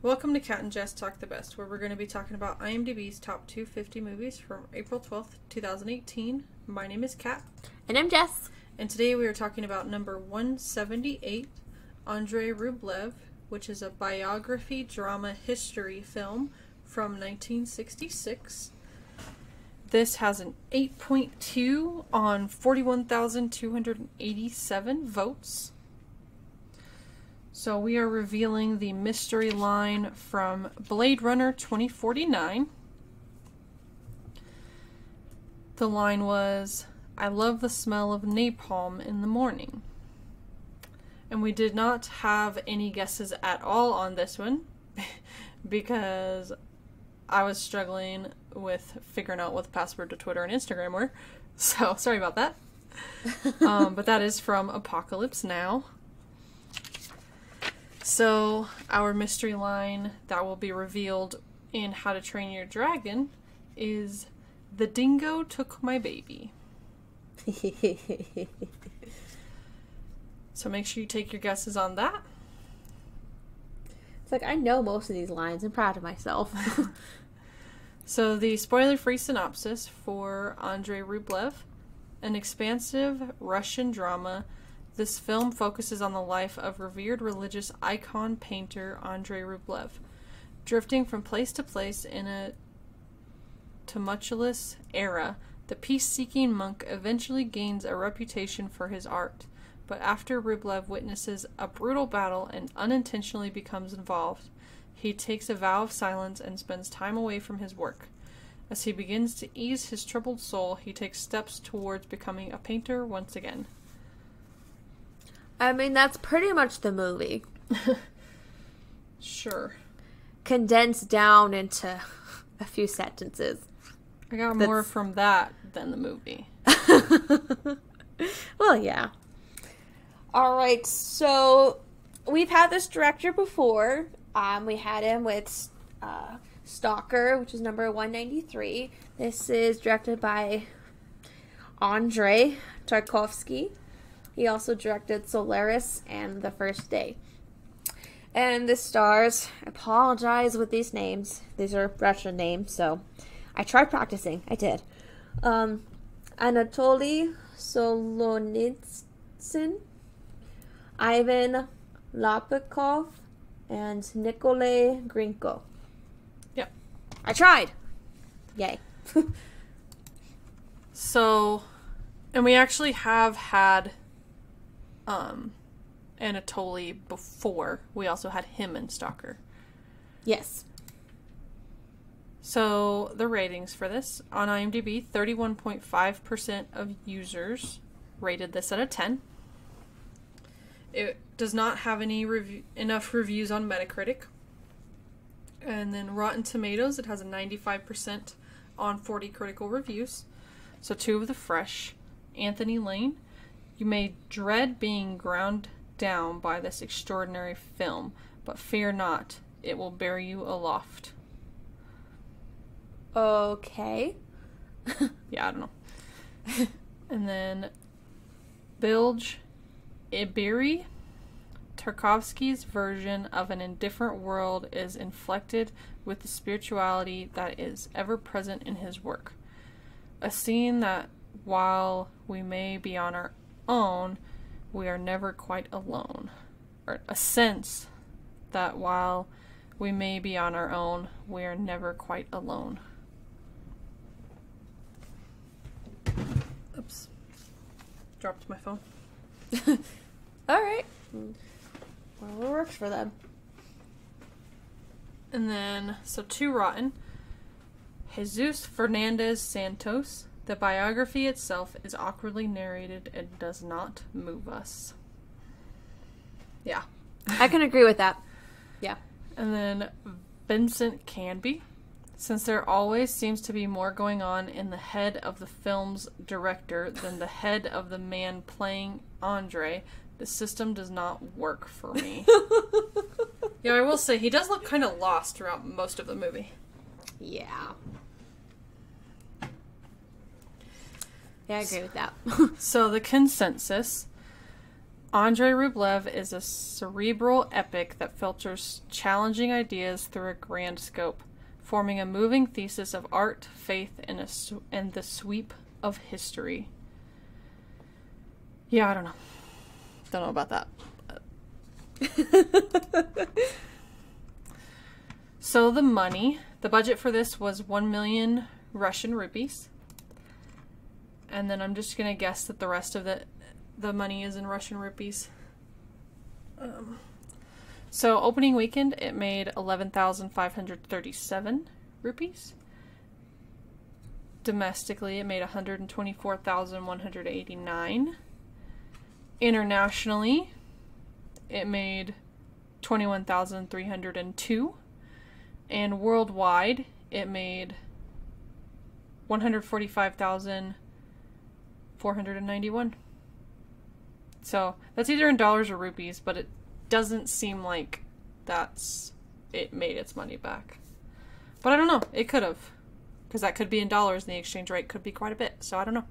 Welcome to Kat and Jess Talk The Best, where we're going to be talking about IMDb's top 250 movies from April 12th, 2018. My name is Kat. And I'm Jess. And today we are talking about number 178, Andrei Rublev, which is a biography drama history film from 1966. This has an 8.2 on 41,287 votes. So we are revealing the mystery line from Blade Runner 2049. The line was, "I love the smell of napalm in the morning." And we did not have any guesses at all on this one because I was struggling with figuring out what the password to Twitter and Instagram were. So sorry about that. But that is from Apocalypse Now. So, our mystery line that will be revealed in How to Train Your Dragon is, "The dingo took my baby." So make sure you take your guesses on that. It's like, I know most of these lines. I'm proud of myself. So, the spoiler-free synopsis for Andrei Rublev, an expansive Russian drama. This film focuses on the life of revered religious icon painter Andrei Rublev, drifting from place to place in a tumultuous era. The peace-seeking monk eventually gains a reputation for his art, but after Rublev witnesses a brutal battle and unintentionally becomes involved, he takes a vow of silence and spends time away from his work. As he begins to ease his troubled soul, he takes steps towards becoming a painter once again. I mean, that's pretty much the movie. Sure. Condensed down into a few sentences. I got more from that than the movie. Well, yeah. All right, so we've had this director before. We had him with Stalker, which is number 193. This is directed by Andrei Tarkovsky. He also directed Solaris and The First Day. And this stars, I apologize with these names. These are Russian names, so I tried practicing. I did. Anatoly Solonitsyn, Ivan Lapikov, and Nikolai Grinko. Yep. I tried. Yay. So, and we actually have had Anatoly before. We also had him in Stalker. Yes. So the ratings for this on IMDb, 31.5% of users rated this at a 10. It does not have any enough reviews on Metacritic. And then Rotten Tomatoes, it has a 95% on 40 critical reviews. So two of the fresh. Anthony Lane, "You may dread being ground down by this extraordinary film, but fear not, it will bear you aloft." Okay. Yeah, I don't know. And then Bilge Ebiri, "Tarkovsky's version of an indifferent world is inflected with the spirituality that is ever present in his work. A scene that, while we may be on our own, we are never quite alone. Or a sense that while we may be on our own, we are never quite alone." Oops. Dropped my phone. Alright. Well, it works for them. And then, so two rotten. Jesus Fernandez Santos, "The biography itself is awkwardly narrated and does not move us." Yeah. I can agree with that. Yeah. And then Vincent Canby, "Since there always seems to be more going on in the head of the film's director than the head of the man playing Andrei, the system does not work for me." Yeah, I will say, he does look kind of lost throughout most of the movie. Yeah. Yeah, I agree with that. So the consensus, Andrei Rublev is a cerebral epic that filters challenging ideas through a grand scope, forming a moving thesis of art, faith, and the sweep of history. Yeah, I don't know. Don't know about that. So the money. The budget for this was 1 million Russian rupees. And then I'm just going to guess that the rest of the money is in Russian rupees. So opening weekend, it made 11,537 rupees. Domestically, it made 124,189. Internationally, it made 21,302. And worldwide, it made 145,491. So that's either in dollars or rupees, but it doesn't seem like that's it made its money back. But I don't know. It could have. Because that could be in dollars and the exchange rate could be quite a bit. So I don't know.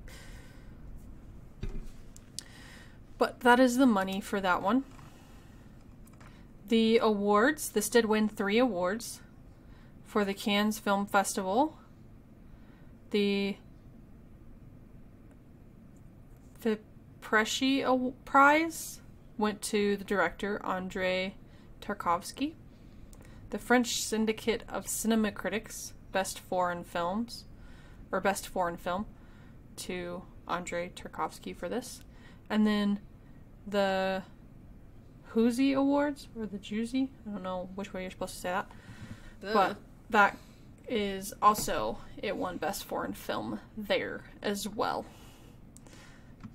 But that is the money for that one. The awards. This did win 3 awards for the Cannes Film Festival. The Presci Prize went to the director Andrei Tarkovsky. The French Syndicate of Cinema Critics, Best Foreign Film, to Andrei Tarkovsky for this. And then the Hoosie Awards, or the Juicy, I don't know which way you're supposed to say that. But that is also, it won Best Foreign Film there as well.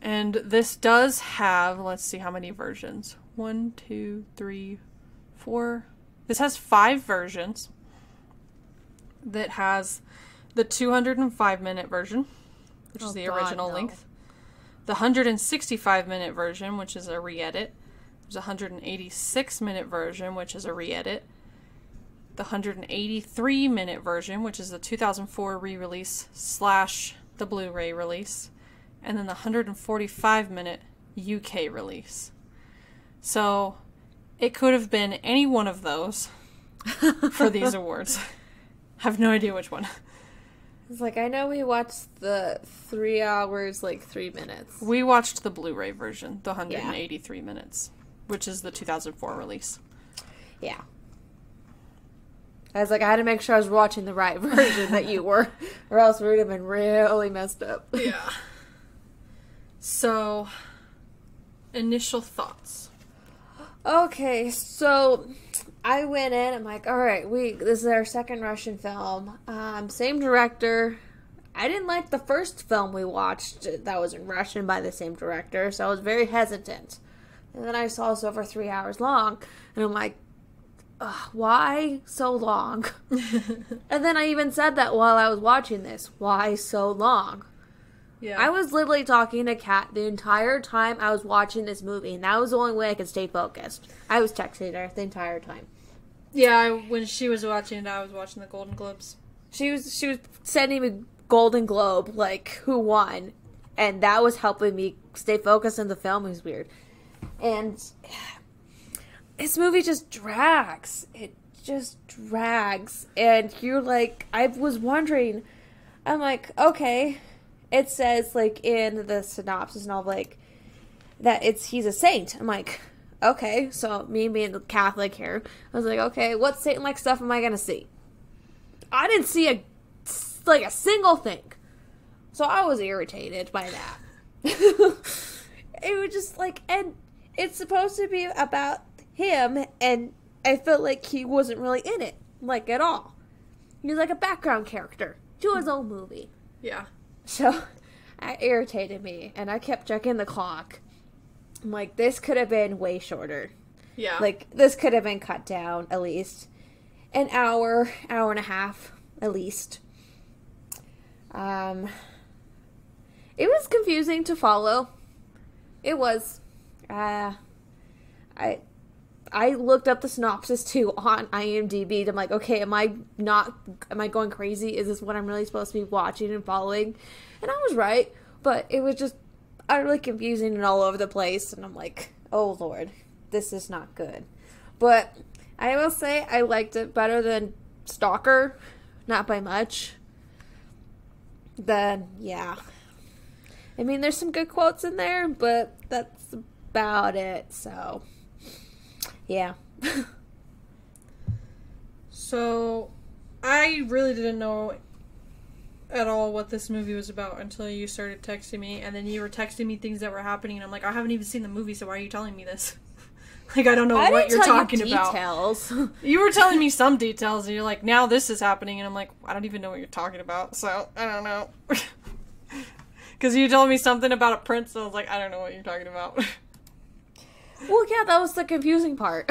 And this does have, let's see how many versions. 1, 2, 3, 4. This has 5 versions. That has the 205-minute version, which is the original length. The 165-minute version, which is a re-edit. There's a 186-minute version, which is a re-edit. The 183-minute version, which is the 2004 re-release / the Blu-ray release. And then the 145-minute UK release. So it could have been any one of those for these awards. Have no idea which one. It's like, I know we watched the 3 hours, like 3 minutes. We watched the Blu-ray version, the 183 minutes, which is the 2004 release. Yeah. I was like, I had to make sure I was watching the right version that you were, or else we would have been really messed up. Yeah. So, initial thoughts. Okay, so I went in, I'm like, all right, this is our second Russian film. Same director. I didn't like the first film we watched that was in Russian by the same director, so I was very hesitant. And then I saw it's over 3 hours long, and I'm like, ugh, why so long? And then I even said that while I was watching this, why so long? Yeah. I was literally talking to Kat the entire time I was watching this movie, and that was the only way I could stay focused. I was texting her the entire time. Yeah, when she was watching it, I was watching the Golden Globes. She was sending me Golden Globe, like, who won, and that was helping me stay focused in the film. It was weird. And this movie just drags. It just drags. And you're like, I was wondering, I'm like, okay. It says, like, in the synopsis and all, like, that he's a saint. I'm like, okay. So, me being Catholic here, I was like, okay, what Satan-like stuff am I going to see? I didn't see, a single thing. So, I was irritated by that. It was just, like, and it's supposed to be about him, and I felt like he wasn't really in it, like, at all. He's like a background character to his own movie. Yeah. So, it irritated me, and I kept checking the clock. I'm like, this could have been way shorter. Yeah. Like, this could have been cut down, at least. An hour, hour and a half, at least. It was confusing to follow. It was. I looked up the synopsis, too, on IMDb, and I'm like, okay, am I going crazy? Is this what I'm really supposed to be watching and following? And I was right, but it was just utterly confusing and all over the place, and I'm like, oh Lord, this is not good. But I will say I liked it better than Stalker. Not by much. Then, yeah. I mean, there's some good quotes in there, but that's about it. So, yeah. So, I really didn't know at all what this movie was about until you started texting me, and then you were texting me things that were happening, and I'm like, I haven't even seen the movie, so why are you telling me this? Like, I don't know what you're talking about. You were telling me some details, and you're like, now this is happening, and I'm like, I don't even know what you're talking about, so I don't know. Because you told me something about a prince, and I was like, I don't know what you're talking about. Well, yeah, that was the confusing part.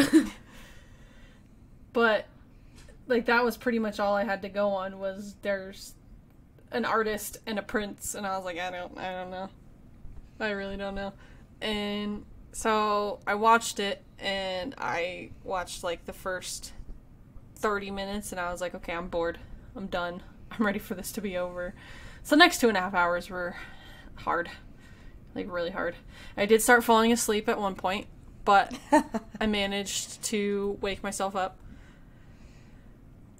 But, like, that was pretty much all I had to go on, was there's an artist and a prince, and I was like, I don't know. I really don't know. And so I watched it, and I watched, like, the first 30 minutes, and I was like, okay, I'm bored. I'm done. I'm ready for this to be over. So the next 2.5 hours were hard. Like, really hard. I did start falling asleep at one point, but I managed to wake myself up.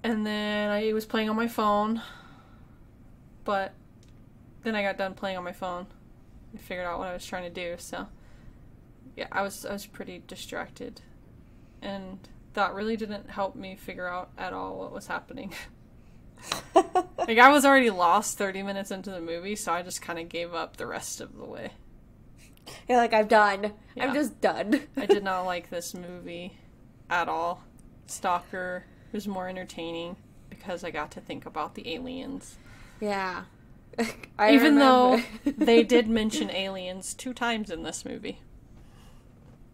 And then I was playing on my phone, but then I got done playing on my phone and figured out what I was trying to do, so yeah, I was pretty distracted, and that really didn't help me figure out at all what was happening. Like, I was already lost 30 minutes into the movie, so I just kind of gave up the rest of the way. You're like, I'm done. Yeah. I'm just done. I did not like this movie at all. Stalker was more entertaining because I got to think about the aliens. Yeah. Even though they did mention aliens 2 times in this movie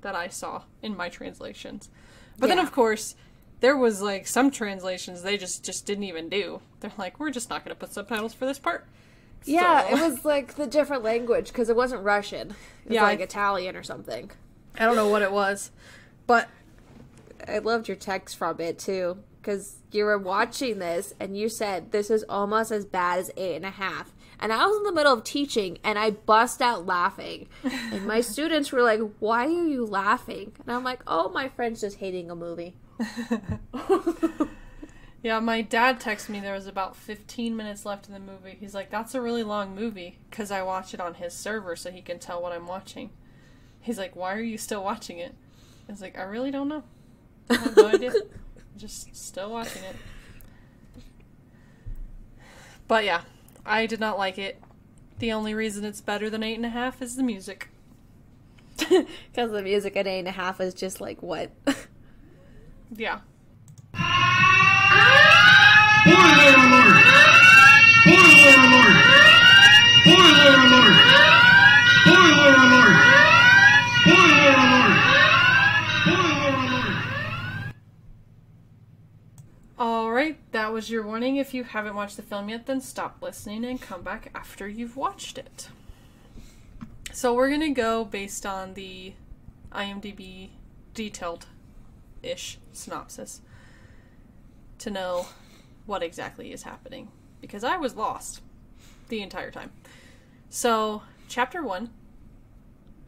that I saw in my translations. But then, of course, there was, like, some translations they just didn't even do. They're like, we're just not going to put subtitles for this part. Yeah, so it was, like, the different language, because it wasn't Russian. It was, like, Italian or something. I don't know what it was, but I loved your text from it, too, because you were watching this, and you said, this is almost as bad as 8.5. And I was in the middle of teaching, and I bust out laughing. And my students were like, why are you laughing? And I'm like, oh, my friend's just hating a movie. Yeah, my dad texted me there was about 15 minutes left in the movie. He's like, that's a really long movie, because I watch it on his server so he can tell what I'm watching. He's like, why are you still watching it? I was like, I really don't know. I have no idea. I'm just still watching it. But yeah, I did not like it. The only reason it's better than 8.5 is the music. Because the music at 8.5 is just like, what? Yeah. Alright, that was your warning. If you haven't watched the film yet, then stop listening and come back after you've watched it. So we're going to go based on the IMDb detailed-ish synopsis to know what exactly is happening, because I was lost the entire time. So chapter 1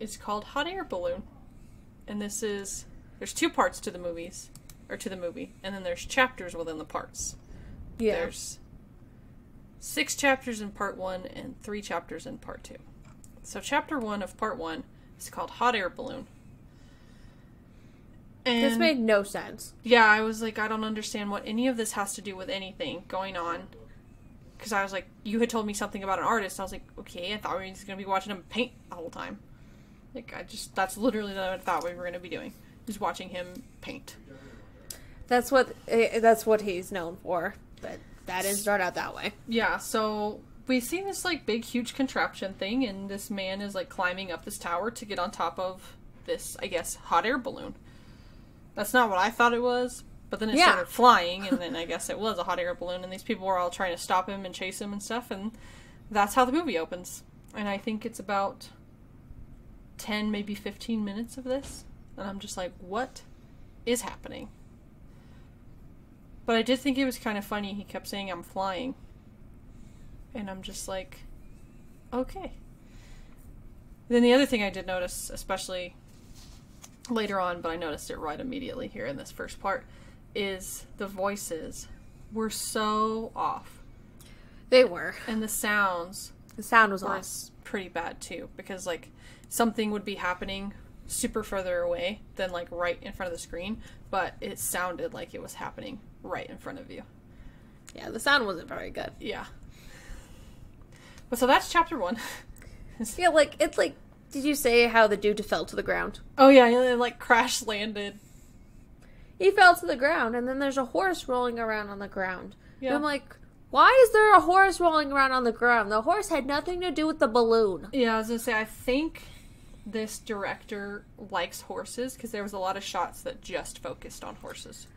is called Hot Air Balloon, and this is, there's 2 parts to the movies, or to the movie, and then there's chapters within the parts. Yeah. There's 6 chapters in part 1 and 3 chapters in part 2. So chapter 1 of part 1 is called Hot Air Balloon. And this made no sense. Yeah, I was like, I don't understand what any of this has to do with anything going on. Because I was like, you had told me something about an artist. I was like, okay, I thought we were just going to be watching him paint the whole time. Like, that's literally what I thought we were going to be doing. Just watching him paint. That's what he's known for. But that didn't start out that way. Yeah, so we see this, like, big, huge contraption thing. And this man is, like, climbing up this tower to get on top of this, I guess, hot air balloon. That's not what I thought it was, but then it started flying, and then I guess it was a hot air balloon, and these people were all trying to stop him and chase him and stuff, and that's how the movie opens. And I think it's about 10, maybe 15 minutes of this, and I'm just like, what is happening? But I did think it was kind of funny, he kept saying, I'm flying. And I'm just like, okay. Then the other thing I did notice, especially later on, but I noticed it right immediately here in this first part, is the voices were so off. They were. And the sounds. The sound was off. Pretty bad too, because like something would be happening super further away than like right in front of the screen, but it sounded like it was happening right in front of you. Yeah, the sound wasn't very good. Yeah. But so that's chapter one. Yeah, like it's like, did you say how the dude fell to the ground? Oh yeah, and like crash landed. He fell to the ground, and then there's a horse rolling around on the ground. Yeah. And I'm like, why is there a horse rolling around on the ground? The horse had nothing to do with the balloon. Yeah, I was gonna say, I think this director likes horses, because there was a lot of shots that just focused on horses.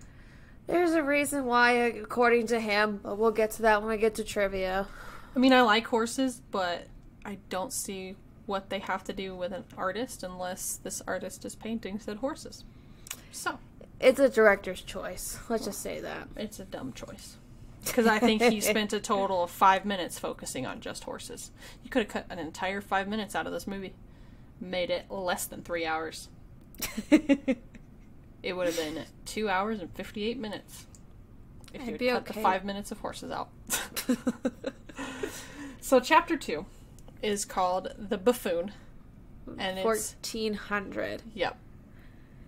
There's a reason why, according to him, but we'll get to that when we get to trivia. I mean, I like horses, but I don't see what they have to do with an artist unless this artist is painting said horses. So. It's a director's choice. Let's just say that. It's a dumb choice. Because I think he spent a total of 5 minutes focusing on just horses. You could have cut an entire 5 minutes out of this movie. Made it less than 3 hours. It would have been 2 hours and 58 minutes if I'd you had cut okay. the 5 minutes of horses out. So chapter two is called The Buffoon. And 1400. It's, yep.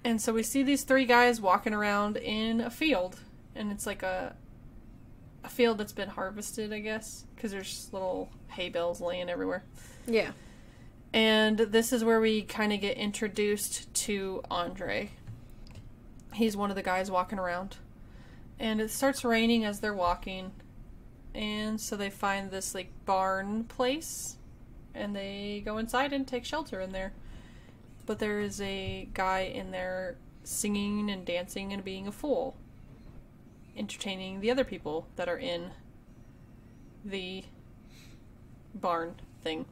And so we see these three guys walking around in a field. And it's like a field that's been harvested, I guess. Because there's little hay bales laying everywhere. Yeah. And this is where we kind of get introduced to Andrei. He's one of the guys walking around. And it starts raining as they're walking. And so they find this, like, barn place. And they go inside and take shelter in there. But there is a guy in there singing and dancing and being a fool. Entertaining the other people that are in the barn thing.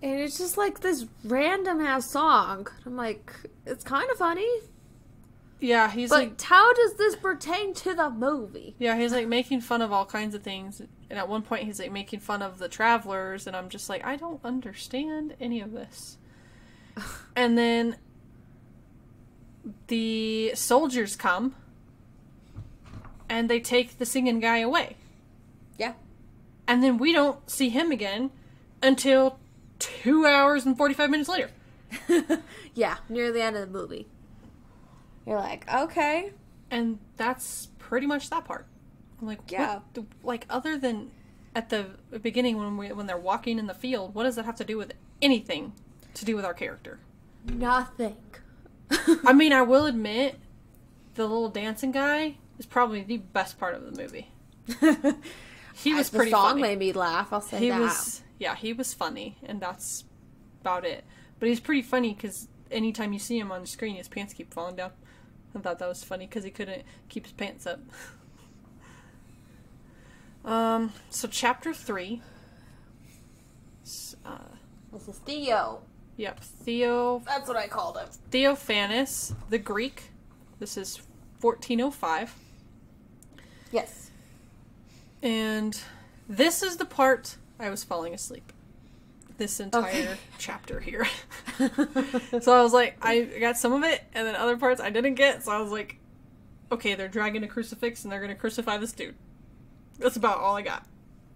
And it's just like this random ass song. I'm like, it's kind of funny. Yeah, he's but like, how does this pertain to the movie? Yeah, he's like making fun of all kinds of things. And at one point he's like making fun of the travelers. And I'm just like, I don't understand any of this. And then the soldiers come and they take the singing guy away. Yeah. And then we don't see him again until 2 hours and 45 minutes later. Yeah, near the end of the movie. You're like, okay. And that's pretty much that part. I'm like, yeah. What, like, other than at the beginning when they're walking in the field, what does that have to do with anything to do with our character? Nothing. I mean, I will admit, the little dancing guy is probably the best part of the movie. He was pretty funny. The song made me laugh, I'll say that. Yeah, he was funny, and that's about it. But he's pretty funny because anytime you see him on the screen, his pants keep falling down. I thought that was funny because he couldn't keep his pants up. So chapter three. This is Theo. Yep, Theo. That's what I called him. Theophanes, the Greek. This is 1405. Yes. And this is the part I was falling asleep this entire chapter here. So I was like, I got some of it, and then other parts I didn't get, so I was like, okay, they're dragging a crucifix, and they're going to crucify this dude. That's about all I got.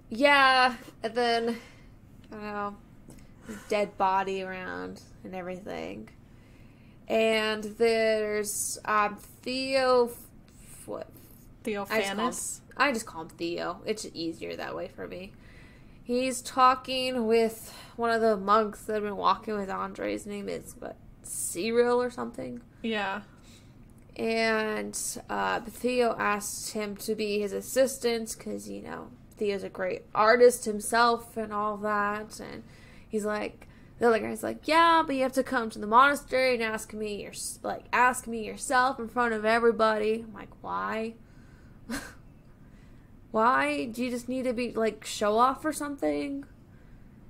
Yeah, and then, I don't know, his dead body around and everything. And there's Theo... What? Theophanes? I just call him Theo. It's easier that way for me. He's talking with one of the monks that have been walking with Andrei. His name is, what, Cyril or something? Yeah. And Theo asked him to be his assistant because, you know, Theo's a great artist himself and all that. And he's like, the other guy's like, yeah, but you have to come to the monastery and ask me yourself in front of everybody. I'm like, why? Why? Do you just need to be, like, show off or something?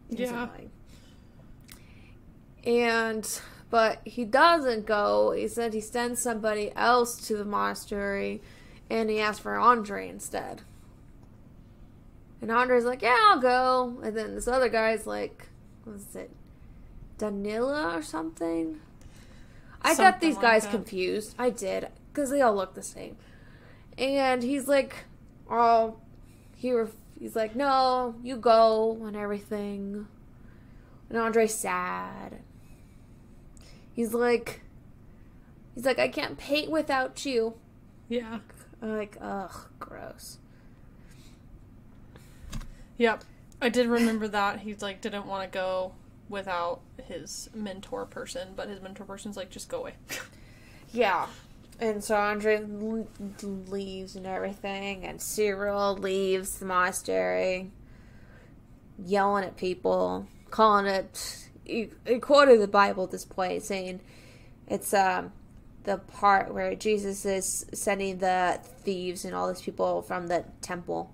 Yeah. And, but he doesn't go. He said he sends somebody else to the monastery, and he asked for Andrei instead. And Andrei's like, yeah, I'll go. And then this other guy's like, what is it? Danila or something? I got these guys confused. I did, because they all look the same. And he's like, oh, he's like, no, you go, and everything. And Andrei's sad. He's like, I can't paint without you. Yeah. I'm like, ugh, gross. Yep. I did remember that. He's like, didn't want to go without his mentor person, but his mentor person's like, just go away. Yeah. And so Andrei leaves and everything, and Cyril leaves the monastery, yelling at people, calling it, he quoted the Bible at this point, saying it's the part where Jesus is sending the thieves and all these people from the temple.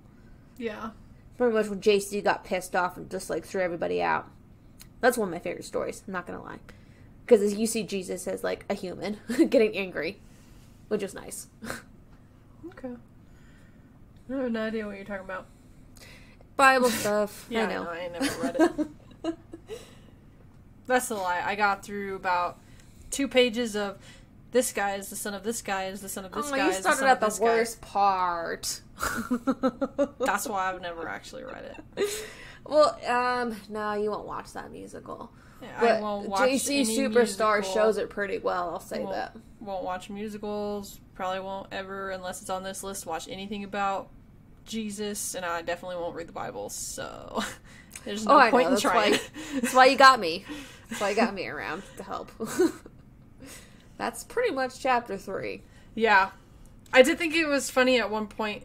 Yeah. Pretty much when JC got pissed off and just, like, threw everybody out. That's one of my favorite stories, I'm not going to lie. Because you see Jesus as, like, a human getting angry, which is nice. Okay. I have no idea what you're talking about. Bible stuff. Yeah, I know. No, I never read it. That's a lie. I got through about 2 pages of this guy is the son of this guy is the son of this guy. You started at the worst part. That's why I've never actually read it. Well, no, you won't watch that musical. Yeah, but I won't watch JC Superstar musical. Shows it pretty well, I'll say that. Won't watch musicals, probably won't ever, unless it's on this list, watch anything about Jesus, and I definitely won't read the Bible, so there's no point in trying. That's why you got me. That's why you got me around to help. That's pretty much chapter 3. Yeah. I did think it was funny at one point,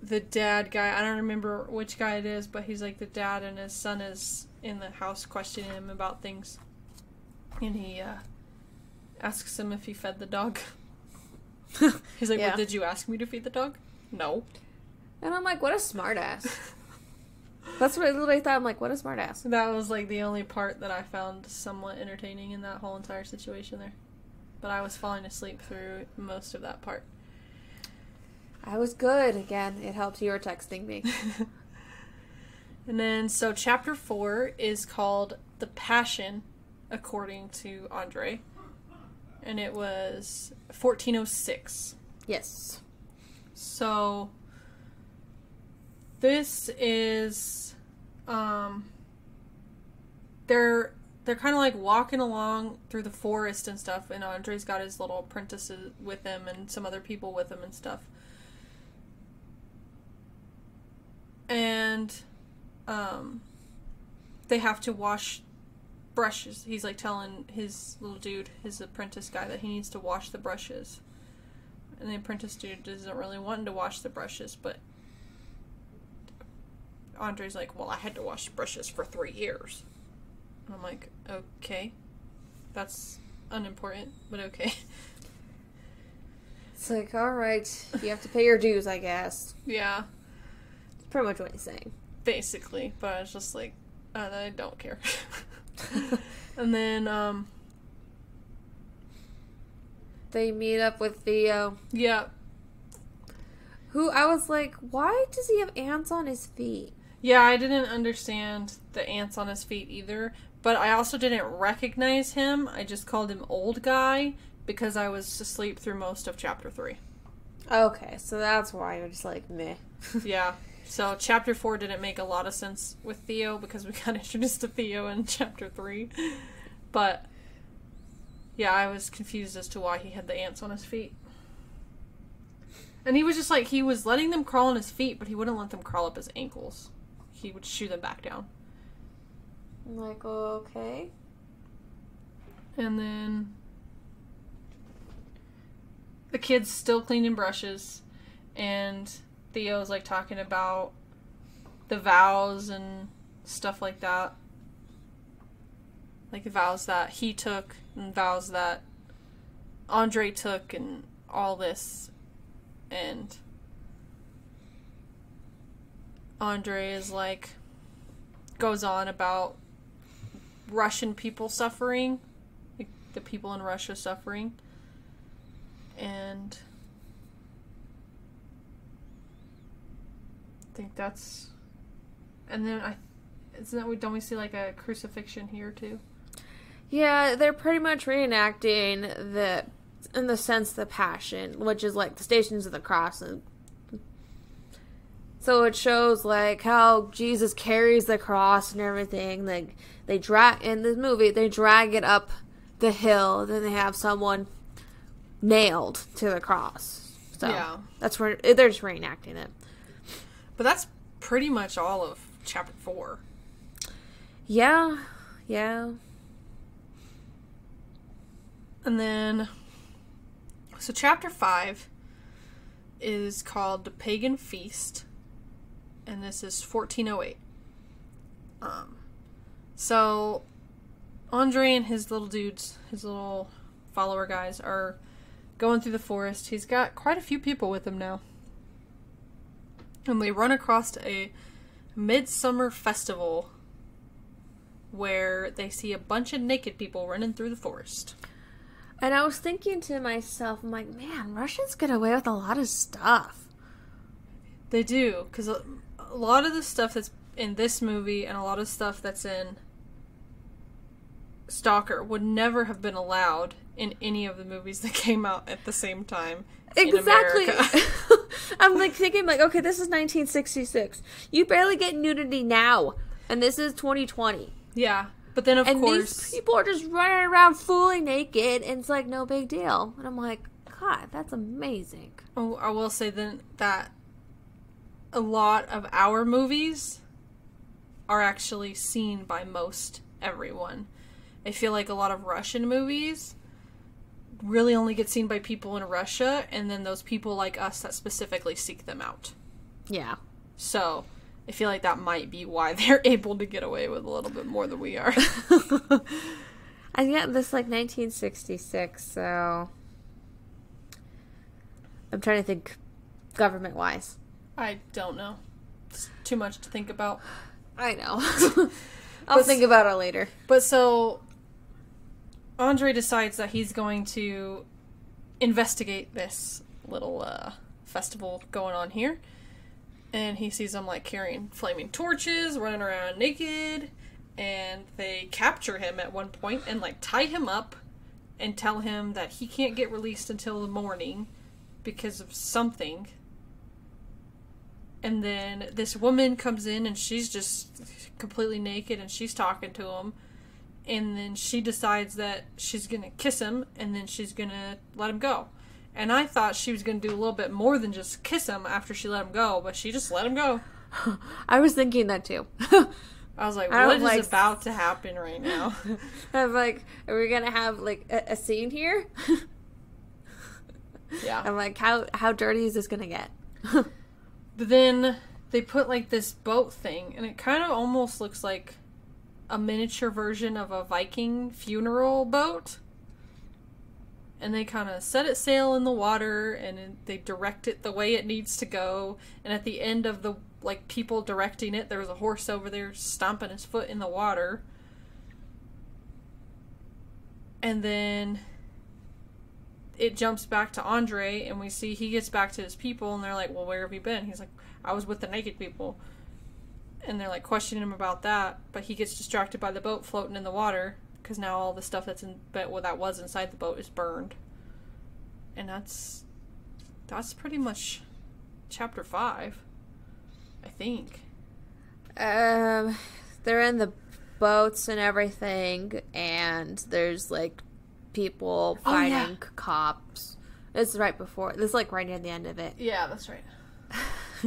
the dad guy, I don't remember which guy it is, but he's like the dad and his son is in the house questioning him about things. And he asks him if he fed the dog. He's like, yeah. Well, did you ask me to feed the dog? No. And I'm like, what a smartass. That's what I literally thought. I'm like, what a smartass. That was like the only part that I found somewhat entertaining in that whole entire situation there. But I was falling asleep through most of that part. I was good. Again, it helped you were texting me. And then, so chapter 4 is called The Passion, according to Andrei. And it was 1406. Yes. So this is, they're kind of like walking along through the forest and stuff, and Andrei's got his little apprentices with him and some other people with him and stuff. And, they have to wash brushes. He's like telling his little dude, his apprentice guy, that he needs to wash the brushes. And the apprentice dude doesn't really want him to wash the brushes, but Andrei's like, well, I had to wash brushes for 3 years. And I'm like, okay. That's unimportant, but okay. It's like, alright, you have to pay your dues, I guess. Yeah. That's pretty much what he's saying. Basically, but I was just like, I don't care. And then, they meet up with Theo. Yeah. Who, I was like, why does he have ants on his feet? Yeah, I didn't understand the ants on his feet either, but I also didn't recognize him. I just called him Old Guy because I was asleep through most of chapter 3. Okay, so that's why you're just like, meh. Yeah, so chapter 4 didn't make a lot of sense with Theo because we got introduced to Theo in chapter 3. But, yeah, I was confused as to why he had the ants on his feet. And he was just like, he was letting them crawl on his feet, but he wouldn't let them crawl up his ankles. He would shoo them back down. I'm like, oh, okay. And then the kid's still cleaning brushes, and Theo's like talking about the vows and stuff like that. Like the vows that he took, and vows that Andrei took, and all this. And Andrei is like, goes on about Russian people suffering, like the people in Russia suffering, and I think that's, and then I, isn't that, don't we see like a crucifixion here too? Yeah, they're pretty much reenacting the, in the sense, the Passion, which is like the Stations of the Cross. And so it shows like how Jesus carries the cross and everything. Like they drag in this movie, they drag it up the hill. Then they have someone nailed to the cross. So yeah, that's where they're just reenacting it. But that's pretty much all of chapter 4. Yeah, yeah. And then, so chapter 5 is called The Pagan Feast, and this is 1408. So Andrei and his little dudes, his little follower guys, are going through the forest. He's got quite a few people with him now. And they run across a midsummer festival where they see a bunch of naked people running through the forest. And I was thinking to myself, I'm like, man, Russians get away with a lot of stuff. They do, because a lot of the stuff that's in this movie and a lot of stuff that's in Stalker would never have been allowed in any of the movies that came out at the same time. Exactly. I'm like thinking, like, okay, this is 1966. You barely get nudity now, and this is 2020. Yeah. But then, of course... these people are just running around fully naked, and it's like, no big deal. And I'm like, God, that's amazing. Oh, I will say then that a lot of our movies are actually seen by most everyone. I feel like a lot of Russian movies really only get seen by people in Russia, and then those people like us that specifically seek them out. Yeah. So I feel like that might be why they're able to get away with a little bit more than we are. I get this, like, 1966, so I'm trying to think government-wise. I don't know. It's too much to think about. I know. I'll think about it later. But so Andrei decides that he's going to investigate this little festival going on here. And he sees them, like, carrying flaming torches, running around naked, and they capture him at one point and, like, tie him up and tell him that he can't get released until the morning because of something. And then this woman comes in, and she's just completely naked, and she's talking to him. And then she decides that she's going to kiss him, and then she's going to let him go. And I thought she was going to do a little bit more than just kiss him after she let him go, but she just let him go. I was thinking that, too. I was like, what is about to happen right now? I was like, are we going to have, like, a scene here? Yeah. I'm like, how dirty is this going to get? But then they put, like, this boat thing, and it kind of almost looks like a miniature version of a Viking funeral boat. And they kind of set it sail in the water, and they direct it the way it needs to go. And at the end of the, like, people directing it, there was a horse over there stomping his foot in the water. And then it jumps back to Andrei, and we see he gets back to his people, and they're like, well, where have you been? He's like, I was with the naked people. And they're, like, questioning him about that, but he gets distracted by the boat floating in the water. Because now all the stuff that's that was inside the boat is burned, and that's pretty much chapter 5, I think. They're in the boats and everything, and there's like people fighting cops. It's right before this, like right near the end of it. Yeah, that's right.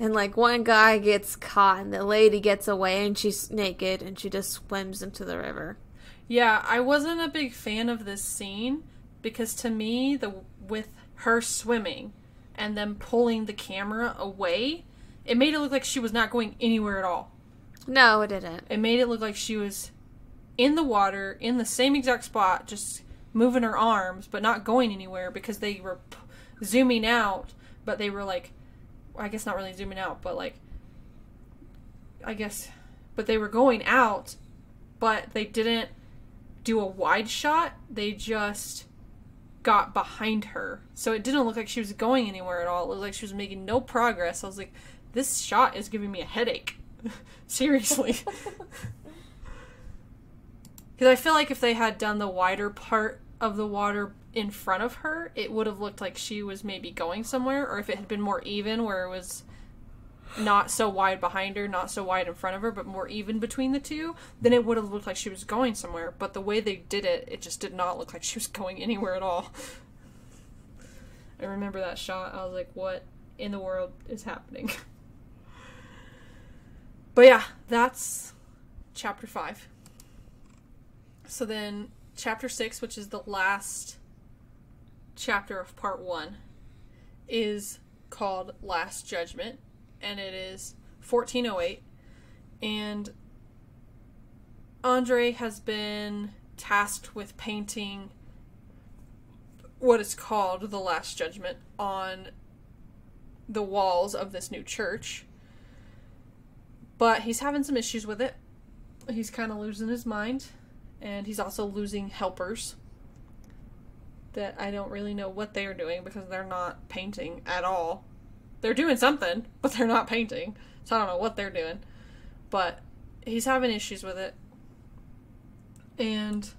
And, like, one guy gets caught, and the lady gets away, and she's naked, and she just swims into the river. Yeah, I wasn't a big fan of this scene, because to me, with her swimming and them pulling the camera away, it made it look like she was not going anywhere at all. No, it didn't. It made it look like she was in the water, in the same exact spot, just moving her arms, but not going anywhere, because they were zooming out, but they were, like, I guess not really zooming out, but, like, I guess, but they were going out, but they didn't do a wide shot. They just got behind her. So it didn't look like she was going anywhere at all. It looked like she was making no progress. I was like, this shot is giving me a headache. Seriously. Because I feel like if they had done the wider part of the water in front of her, it would have looked like she was maybe going somewhere, or if it had been more even, where it was not so wide behind her, not so wide in front of her, but more even between the two, then it would have looked like she was going somewhere. But the way they did it, it just did not look like she was going anywhere at all. I remember that shot. I was like, what in the world is happening? But yeah, that's chapter 5. So then chapter 6, which is the last chapter of part 1, is called Last Judgment, and it is 1408, and Andrei has been tasked with painting what is called the Last Judgment on the walls of this new church, but he's having some issues with it. He's kind of losing his mind, and he's also losing helpers that I don't really know what they are doing, because they're not painting at all. They're doing something, but they're not painting, so I don't know what they're doing. But he's having issues with it. And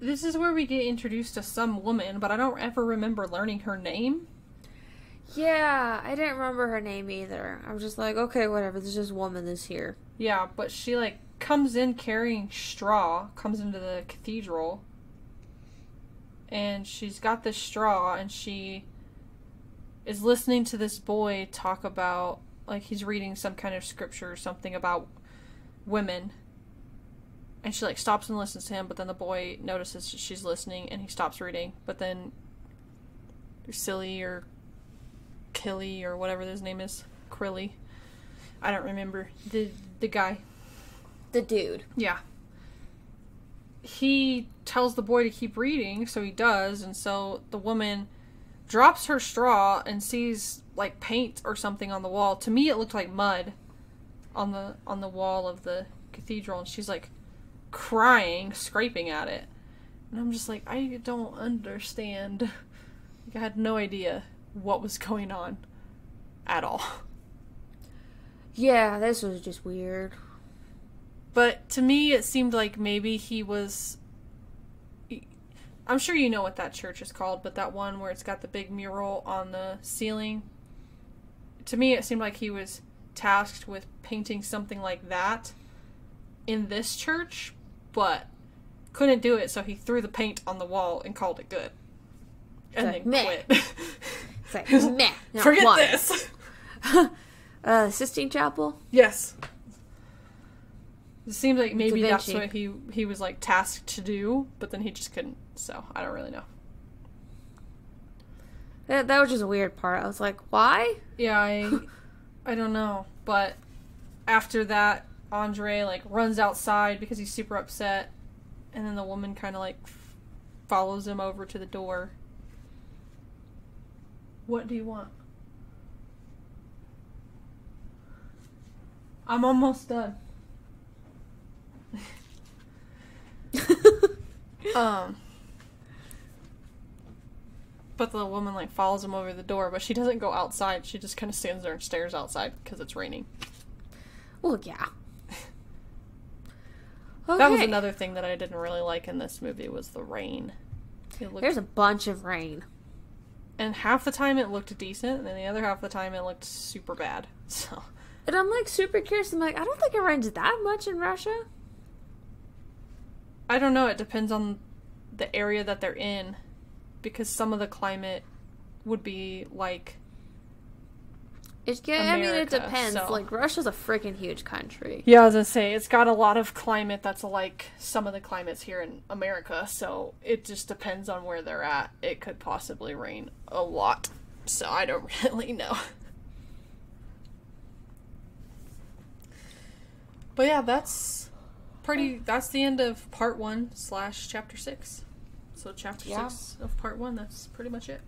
this is where we get introduced to some woman, but I don't ever remember learning her name. Yeah, I didn't remember her name either. I was just like, okay, whatever, there's this woman that's here. Yeah, but she, like, comes in carrying straw, comes into the cathedral, and she's got this straw, and she is listening to this boy talk about, like, he's reading some kind of scripture or something about women, and she, like, stops and listens to him, but then the boy notices she's listening, and he stops reading, but then Silly or Killy or whatever his name is, Krilly, I don't remember, the guy. The dude. Yeah. He tells the boy to keep reading, so he does, and so the woman drops her straw and sees, like, paint or something on the wall. To me, it looked like mud on the wall of the cathedral, and she's, like, crying, scraping at it. And I'm just like, I don't understand. Like, I had no idea what was going on at all. Yeah, this was just weird. But to me, it seemed like maybe he was... I'm sure you know what that church is called, but that one where it's got the big mural on the ceiling. To me, it seemed like he was tasked with painting something like that in this church, but couldn't do it, so he threw the paint on the wall and called it good. And then quit. It's like, meh. Forget this! Sistine Chapel? Yes. It seems like maybe that's what he was, like, tasked to do, but then he just couldn't, so I don't really know. That was just a weird part. I was like, why? Yeah, I don't know. But after that, Andrei, like, runs outside because he's super upset, and then the woman kind of, like, follows him over to the door. What do you want? I'm almost done. But the woman, like, follows him over the door, but she doesn't go outside. She just kind of stands there and stares outside because it's raining. Well, yeah. Okay. That was another thing that I didn't really like in this movie, was the rain. There's a bunch of rain. And half the time it looked decent, and then the other half the time it looked super bad. So. And I'm, like, super curious. I'm like, I don't think it rains that much in Russia. I don't know. It depends on the area that they're in, because some of the climate would be like America, I mean, it depends. So. Like, Russia's a freaking huge country. Yeah, I was gonna say, it's got a lot of climate that's like some of the climates here in America, so it just depends on where they're at. It could possibly rain a lot, so I don't really know. But yeah, that's the end of part 1/chapter 6. So chapter 6 of part 1, that's pretty much it.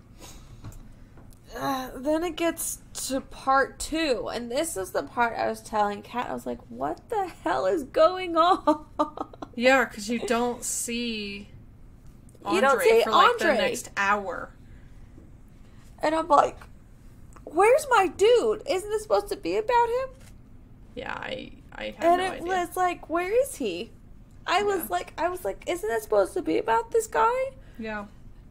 Then it gets to part 2, and this is the part I was telling Kat, I was like, what the hell is going on? Yeah, because you don't see Andrei for, like, the next hour. And I'm like, where's my dude? Isn't this supposed to be about him? Yeah, I had no idea. And it was like, where is he? I was like, isn't this supposed to be about this guy? Yeah.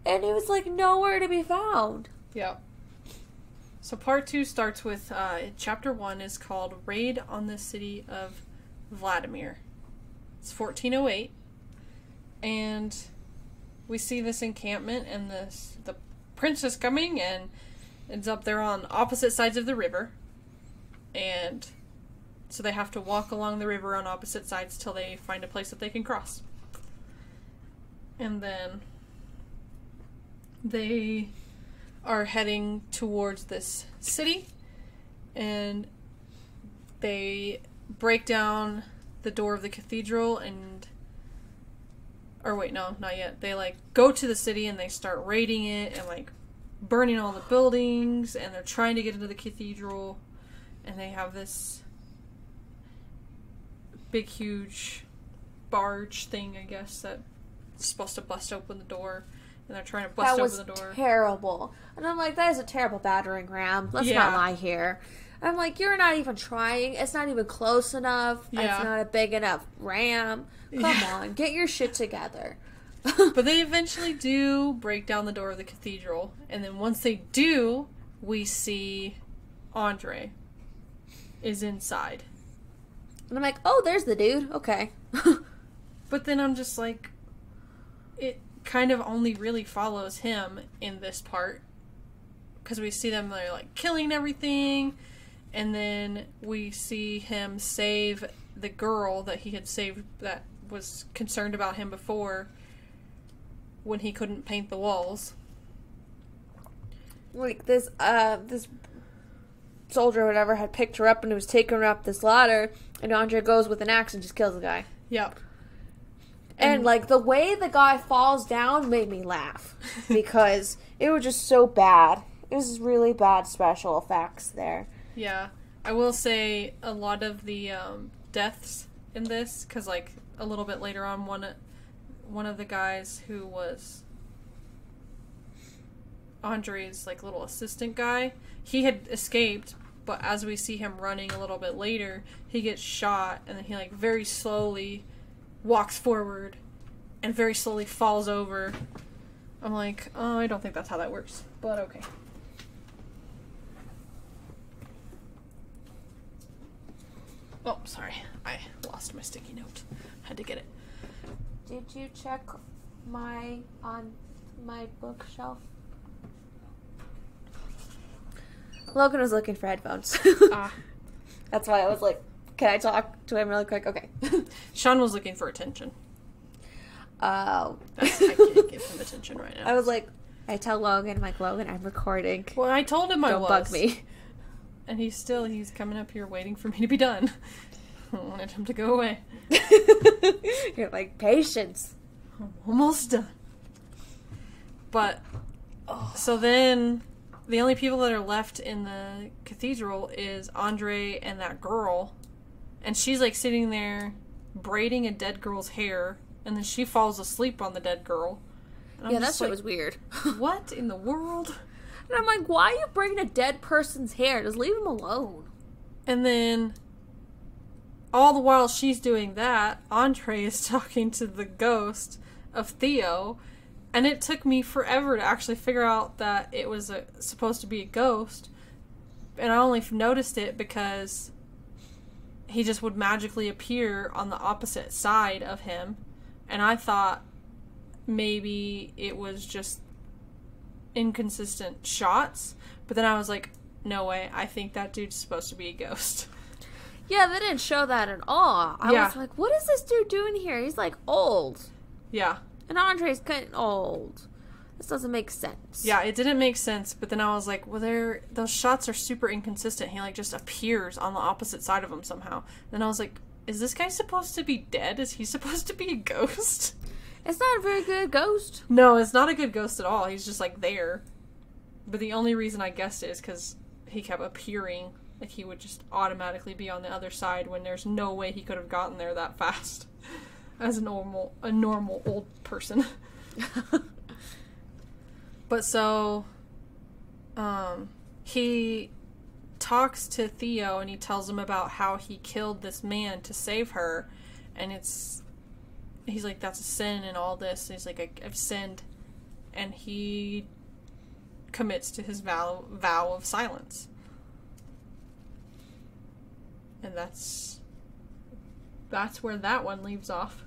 And he was like, nowhere to be found. Yeah. So part two starts with, chapter one is called Raid on the City of Vladimir. It's 1408. And we see this encampment and the prince is coming and ends up there on opposite sides of the river. And so they have to walk along the river on opposite sides till they find a place that they can cross. And then they are heading towards this city, and they break down the door of the cathedral and... Or wait, no, not yet. They, like, go to the city and they start raiding it and, like, burning all the buildings, and they're trying to get into the cathedral, and they have this big, huge barge thing, I guess, that's supposed to bust open the door. And they're trying to bust open the door. That was terrible. And I'm like, that is a terrible battering ram. Let's not lie here. I'm like, you're not even trying. It's not even close enough. Yeah. It's not a big enough ram. Come on. Get your shit together. But they eventually do break down the door of the cathedral. And then once they do, we see Andrei is inside. And I'm like, oh, there's the dude. Okay. But then I'm just like, it kind of only really follows him in this part, because we see them, they're like killing everything, and then we see him save the girl that he had saved that was concerned about him before when he couldn't paint the walls. Like this this soldier or whatever had picked her up and was taking her up this ladder, and Andrei goes with an axe and just kills the guy. Yep. And, like, the way the guy falls down made me laugh. Because it was just so bad. It was really bad special effects there. Yeah. I will say a lot of the deaths in this, because, like, a little bit later on, one of the guys who was Andrei's, like, little assistant guy, he had escaped, but as we see him running a little bit later, he gets shot, and then he, like, very slowly walks forward and very slowly falls over. I'm like, oh, I don't think that's how that works, but okay. Oh, sorry. I lost my sticky note. Had to get it. Did you check on my bookshelf? Logan was looking for headphones. That's why I was like, can I talk to him really quick? Okay. Sean was looking for attention. Oh. I can't give him attention right now. I was like, I tell Logan, I'm like, Logan, I'm recording. Well, I told him I was. Don't bug me. And he's coming up here waiting for me to be done. I wanted him to go away. You're like, patience. I'm almost done. But, so then, the only people that are left in the cathedral is Andrei and that girl. And she's, like, sitting there braiding a dead girl's hair, and then she falls asleep on the dead girl. Yeah, that shit was weird. What in the world? And I'm like, why are you braiding a dead person's hair? Just leave him alone. And then, all the while she's doing that, Andrei is talking to the ghost of Theo, and it took me forever to actually figure out that it was supposed to be a ghost, and I only noticed it because he just would magically appear on the opposite side of him. And I thought maybe it was just inconsistent shots. But then I was like, no way. I think that dude's supposed to be a ghost. Yeah, they didn't show that at all. I was like, what is this dude doing here? He's like old. Yeah. And Andrei's kind of old. This doesn't make sense. Yeah, it didn't make sense, but then I was like, well, those shots are super inconsistent. He, like, just appears on the opposite side of him somehow. Then I was like, is this guy supposed to be dead? Is he supposed to be a ghost? It's not a very good ghost. No, it's not a good ghost at all. He's just, like, there. But the only reason I guessed it is because he kept appearing. Like, he would just automatically be on the other side when there's no way he could have gotten there that fast. As a normal old person. But so, he talks to Theo and he tells him about how he killed this man to save her, and it's, he's like, that's a sin and all this, and he's like, I've sinned, and he commits to his vow of silence. And that's where that one leaves off.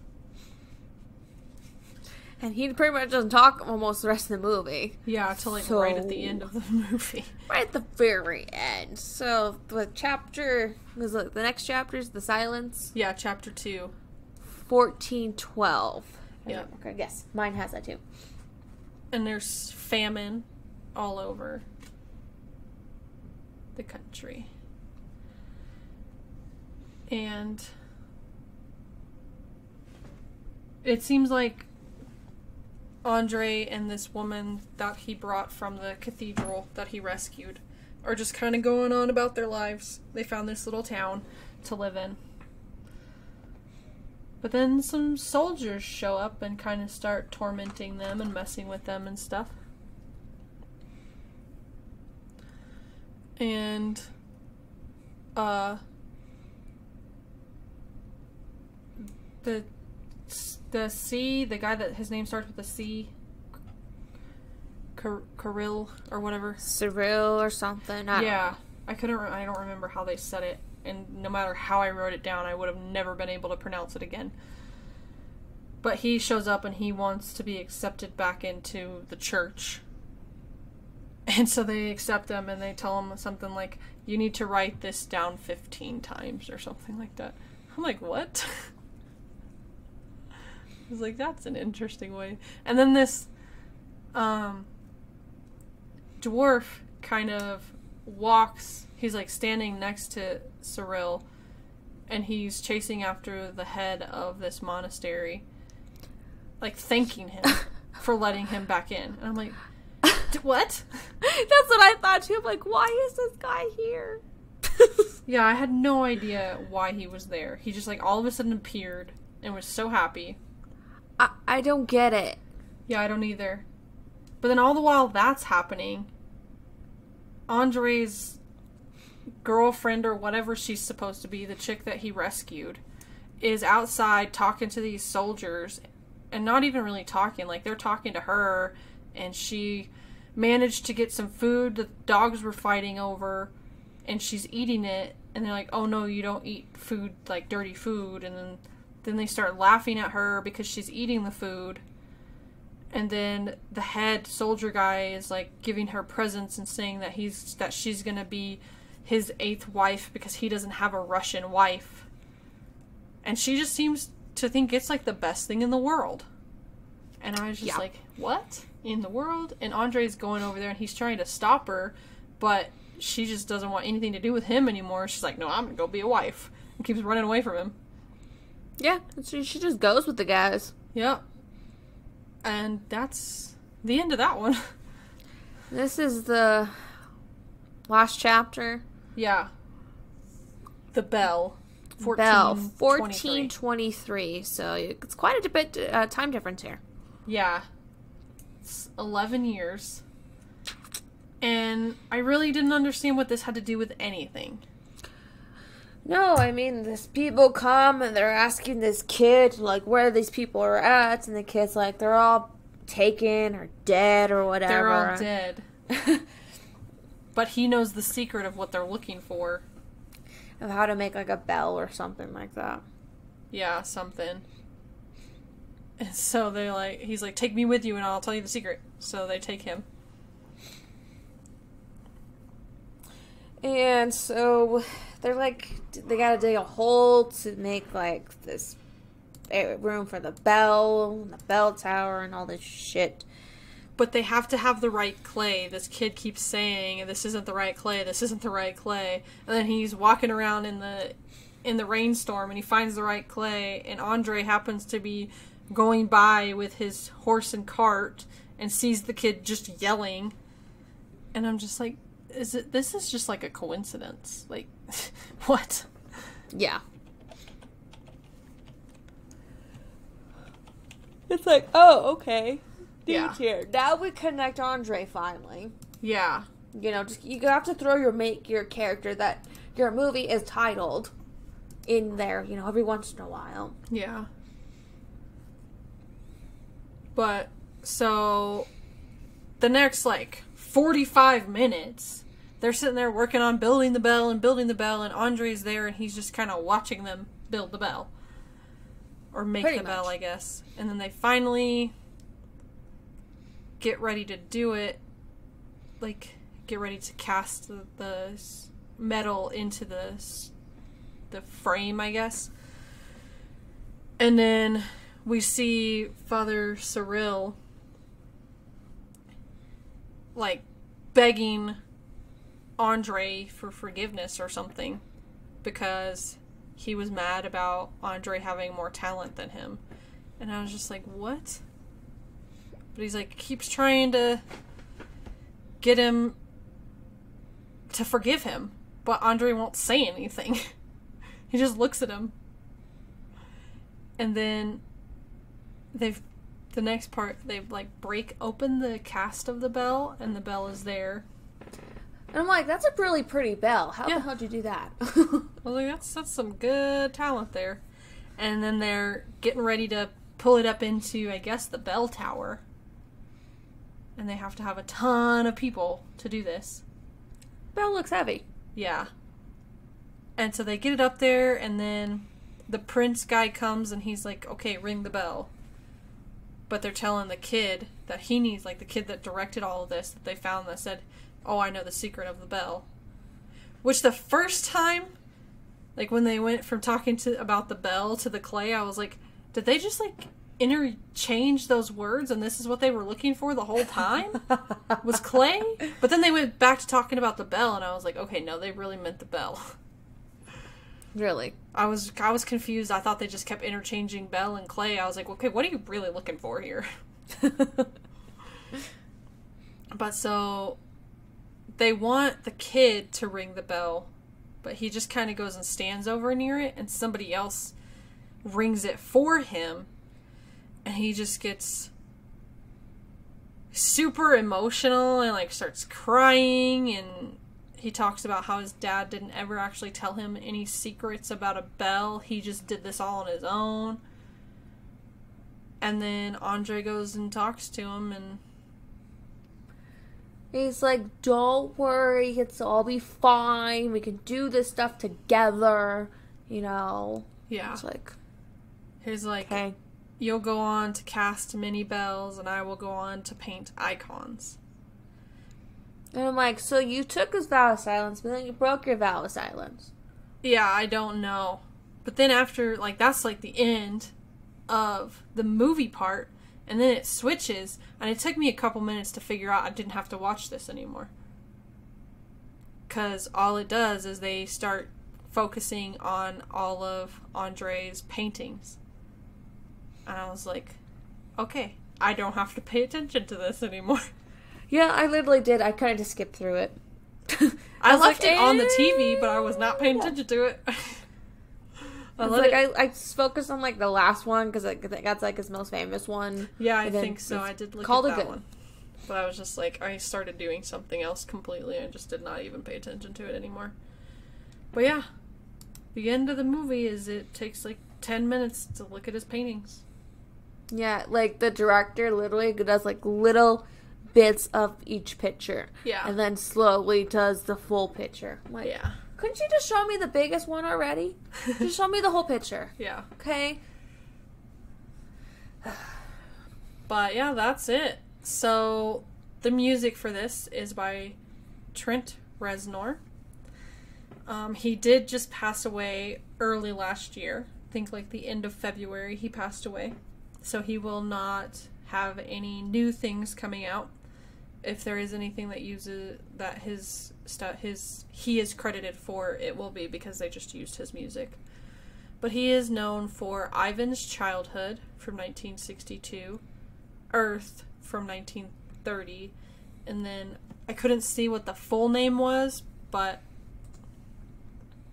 And he pretty much doesn't talk almost the rest of the movie. Yeah, until like right at the end of the movie. Right at the very end. So the chapter, because look, the next chapter is the silence. Yeah, chapter 2. 1412. Yeah. Okay, yes, mine has that too. And there's famine all over the country. And it seems like Andrei and this woman that he brought from the cathedral that he rescued are just kind of going on about their lives. They found this little town to live in. But then some soldiers show up and kind of start tormenting them and messing with them and stuff. And the C, the guy that his name starts with a C, Kirill or whatever, Cyril or something. I don't remember how they said it, and no matter how I wrote it down, I would have never been able to pronounce it again. But he shows up and he wants to be accepted back into the church, and so they accept him and they tell him something like, "You need to write this down 15 times" or something like that. I'm like, what? I was like, that's an interesting way. And then this dwarf kind of walks. He's like standing next to Cyril, and he's chasing after the head of this monastery, like thanking him for letting him back in. And I'm like, what? That's what I thought too. I'm like, why is this guy here? Yeah, I had no idea why he was there. He just like all of a sudden appeared and was so happy. I don't get it. Yeah, I don't either. But then all the while that's happening, Andrei's girlfriend or whatever she's supposed to be, the chick that he rescued, is outside talking to these soldiers, and not even really talking. Like, they're talking to her, and she managed to get some food the dogs were fighting over, and she's eating it, and they're like, oh no, you don't eat food, like dirty food, and then they start laughing at her because she's eating the food. And then the head soldier guy is like giving her presents and saying that she's gonna be his 8th wife because he doesn't have a Russian wife. And she just seems to think it's like the best thing in the world. And I was just like, what in the world? And Andrei's going over there and he's trying to stop her, but she just doesn't want anything to do with him anymore. She's like, no, I'm gonna go be a wife. And keeps running away from him. Yeah, she just goes with the guys. Yep. And that's the end of that one. This is the last chapter. Yeah. The Bell. 1423. So it's quite a bit time difference here. Yeah. It's 11 years. And I really didn't understand what this had to do with anything. No, I mean, these people come and they're asking this kid, like, where these people are at, and the kid's like, they're all taken or dead or whatever. They're all dead. But he knows the secret of what they're looking for. Of how to make, like, a bell or something like that. Yeah, something. And so they're like, he's like, take me with you and I'll tell you the secret. So they take him. And so they're like, they gotta dig a hole to make like this room for the bell, and the bell tower, and all this shit. But they have to have the right clay. This kid keeps saying, "This isn't the right clay. This isn't the right clay." And then he's walking around in the rainstorm, and he finds the right clay. And Andrei happens to be going by with his horse and cart, and sees the kid just yelling. And I'm just like, this is just like a coincidence. Like, what? Yeah. It's like, oh, okay. Dude, yeah. Here. Now we connect Andrei finally. Yeah. You know, just you have to throw your character that your movie is titled in there, you know, every once in a while. Yeah. But, so, the next, like, 45 minutes, they're sitting there working on building the bell, and Andrei's there, and he's just kind of watching them build the bell. Or make the bell, I guess. And then they finally get ready to do it. Like, get ready to cast the metal into the frame, I guess. And then we see Father Cyril, like, begging Andrei for forgiveness or something, because he was mad about Andrei having more talent than him. And I was just like, what? But he's like, keeps trying to get him to forgive him, but Andrei won't say anything. He just looks at him. And then the next part, they've like break open the cast of the bell, and the bell is there. And I'm like, that's a really pretty bell. How the hell did you do that? I was like, that's some good talent there. And then they're getting ready to pull it up into, I guess, the bell tower. And they have to have a ton of people to do this. Bell looks heavy. Yeah. And so they get it up there, and then the prince guy comes, and he's like, okay, ring the bell. But they're telling the kid that he needs, like the kid that directed all of this, that they found that said, oh, I know the secret of the bell. Which the first time, like when they went from talking about the bell to the clay, I was like, did they just like interchange those words and this is what they were looking for the whole time? Was clay? But then they went back to talking about the bell, and I was like, okay, no, they really meant the bell. Really? I was confused. I thought they just kept interchanging bell and clay. I was like, okay, what are you really looking for here? But so they want the kid to ring the bell, but he just kind of goes and stands over near it, and somebody else rings it for him, and he just gets super emotional and, like, starts crying, and he talks about how his dad didn't ever actually tell him any secrets about a bell. He just did this all on his own. And then Andrei goes and talks to him, and he's like, don't worry, it's all be fine. We can do this stuff together, you know. Yeah. It's like, he's like, okay, you'll go on to cast many bells, and I will go on to paint icons. And I'm like, so you took his vow of silence, but then you broke your vow of silence. Yeah, I don't know. But then after, like, that's like the end of the movie part. And then it switches, and it took me a couple minutes to figure out I didn't have to watch this anymore. Because all it does is they start focusing on all of Andrei's paintings. And I was like, okay, I don't have to pay attention to this anymore. Yeah, I literally did. I kind of just skipped through it. I left it on the TV, but I was not paying attention to it. I focused on, like, the last one, because that's, like, his most famous one. Yeah, I think so. I did look at that one. But I was just, like, I started doing something else completely, and I just did not even pay attention to it anymore. But, yeah. The end of the movie is it takes, like, 10 minutes to look at his paintings. Yeah, like, the director literally does, like, little bits of each picture. Yeah. And then slowly does the full picture. Like, yeah. Couldn't you just show me the biggest one already? Just show me the whole picture. Yeah. Okay? But, yeah, that's it. So, the music for this is by Trent Reznor. He did just pass away early last year. I think, like, the end of February he passed away. So he will not have any new things coming out. If there is anything that uses that he is credited for, it will be because they just used his music. But he is known for Ivan's Childhood from 1962, Earth from 1930, and then I couldn't see what the full name was, but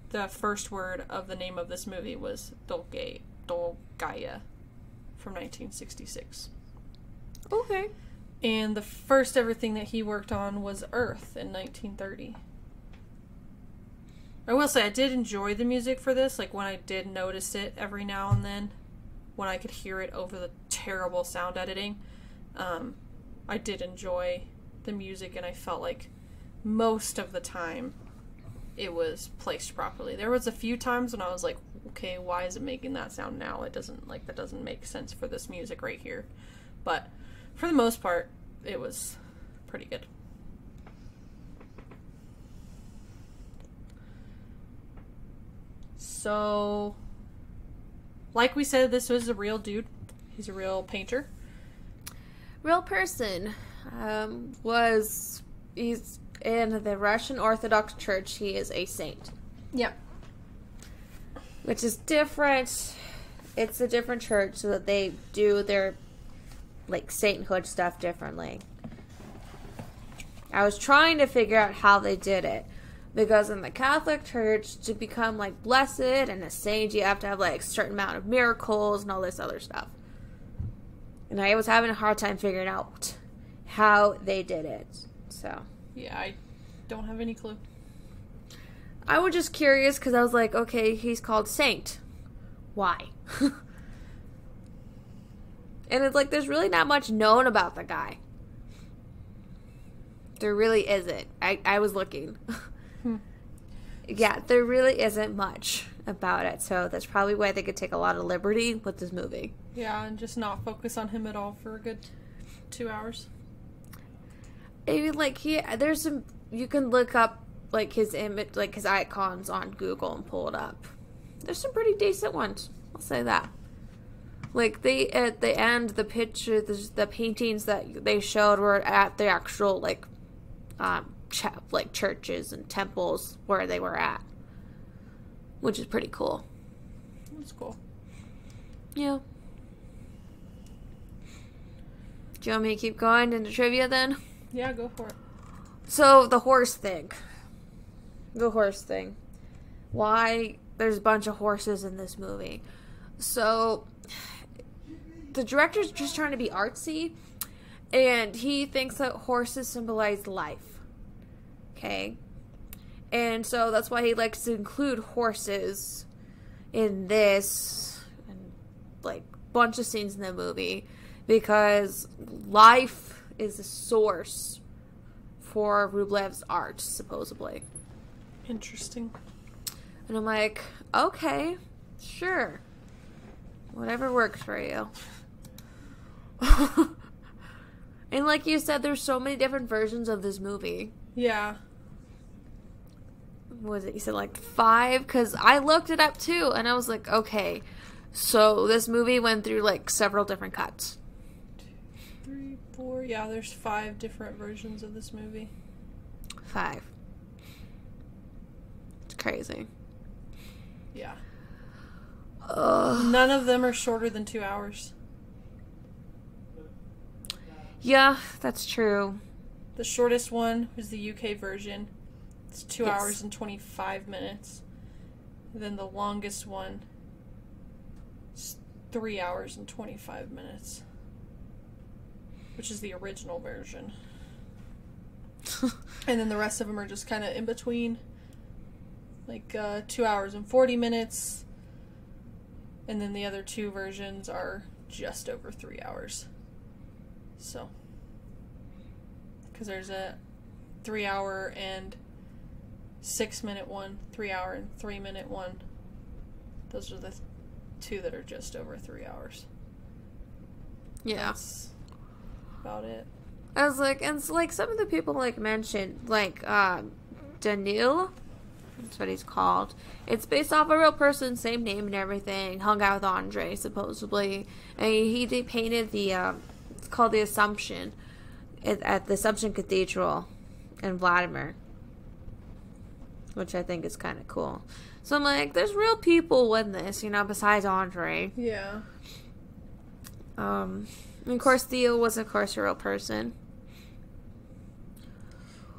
the first word of the name of this movie was Dolgaya from 1966. Okay. And the first ever thing that he worked on was Earth in 1930. I will say I did enjoy the music for this, like when I did notice it every now and then, when I could hear it over the terrible sound editing. I did enjoy the music, and I felt like most of the time it was placed properly. There was a few times when I was like, okay, why is it making that sound now? It doesn't, like, that doesn't make sense for this music right here. But for the most part, it was pretty good. So, like we said, this was a real dude. He's a real painter. Real person. He's in the Russian Orthodox Church. He is a saint. Yeah. Which is different. It's a different church, so that they do their, like, sainthood stuff differently. I was trying to figure out how they did it, because in the Catholic Church, to become, like, blessed and a saint, you have to have, like, a certain amount of miracles and all this other stuff. And I was having a hard time figuring out how they did it, so. Yeah, I don't have any clue. I was just curious, because I was like, okay, he's called Saint. Why? And it's like, there's really not much known about the guy. There really isn't. I was looking. Yeah, there really isn't much about it. So that's probably why they could take a lot of liberty with this movie. Yeah, and just not focus on him at all for a good 2 hours. I mean, like, there's some, you can look up, like, his image, like, his icons on Google and pull it up. There's some pretty decent ones. I'll say that. Like, they, at the end, the picture, the paintings that they showed were at the actual, like, like, churches and temples where they were at. Which is pretty cool. That's cool. Yeah. Do you want me to keep going into trivia then? Yeah, go for it. So, the horse thing. The horse thing. Why there's a bunch of horses in this movie. So, the director's just trying to be artsy, and he thinks that horses symbolize life. Okay? And so that's why he likes to include horses in this, and, like, bunch of scenes in the movie, because life is the source for Rublev's art, supposedly. Interesting. And I'm like, okay, sure. Whatever works for you. And like you said, there's so many different versions of this movie. Yeah. What was it? You said like 5? Because I looked it up too, and I was like, okay. So this movie went through like several different cuts. 2, 3, 4. Yeah, there's 5 different versions of this movie. 5. It's crazy. Yeah. None of them are shorter than 2 hours. Yeah, that's true. The shortest one was the UK version. It's 2 hours and 25 minutes. And then the longest one is 3 hours and 25 minutes. Which is the original version. And then the rest of them are just kind of in between. Like 2 hours and 40 minutes. And then the other 2 versions are just over 3 hours. So. Because there's a 3-hour and 6-minute one, 3-hour and 3-minute one. Those are the 2 that are just over 3 hours. Yeah. That's about it. I was like, and it's like some of the people like mentioned, like Danil. That's what he's called. It's based off a real person, same name and everything. Hung out with Andrei, supposedly. And he painted the, it's called the Assumption, at the Assumption Cathedral in Vladimir. Which I think is kind of cool. So I'm like, there's real people in this, you know, besides Andrei. Yeah. And of course, Theo was, of course, a real person.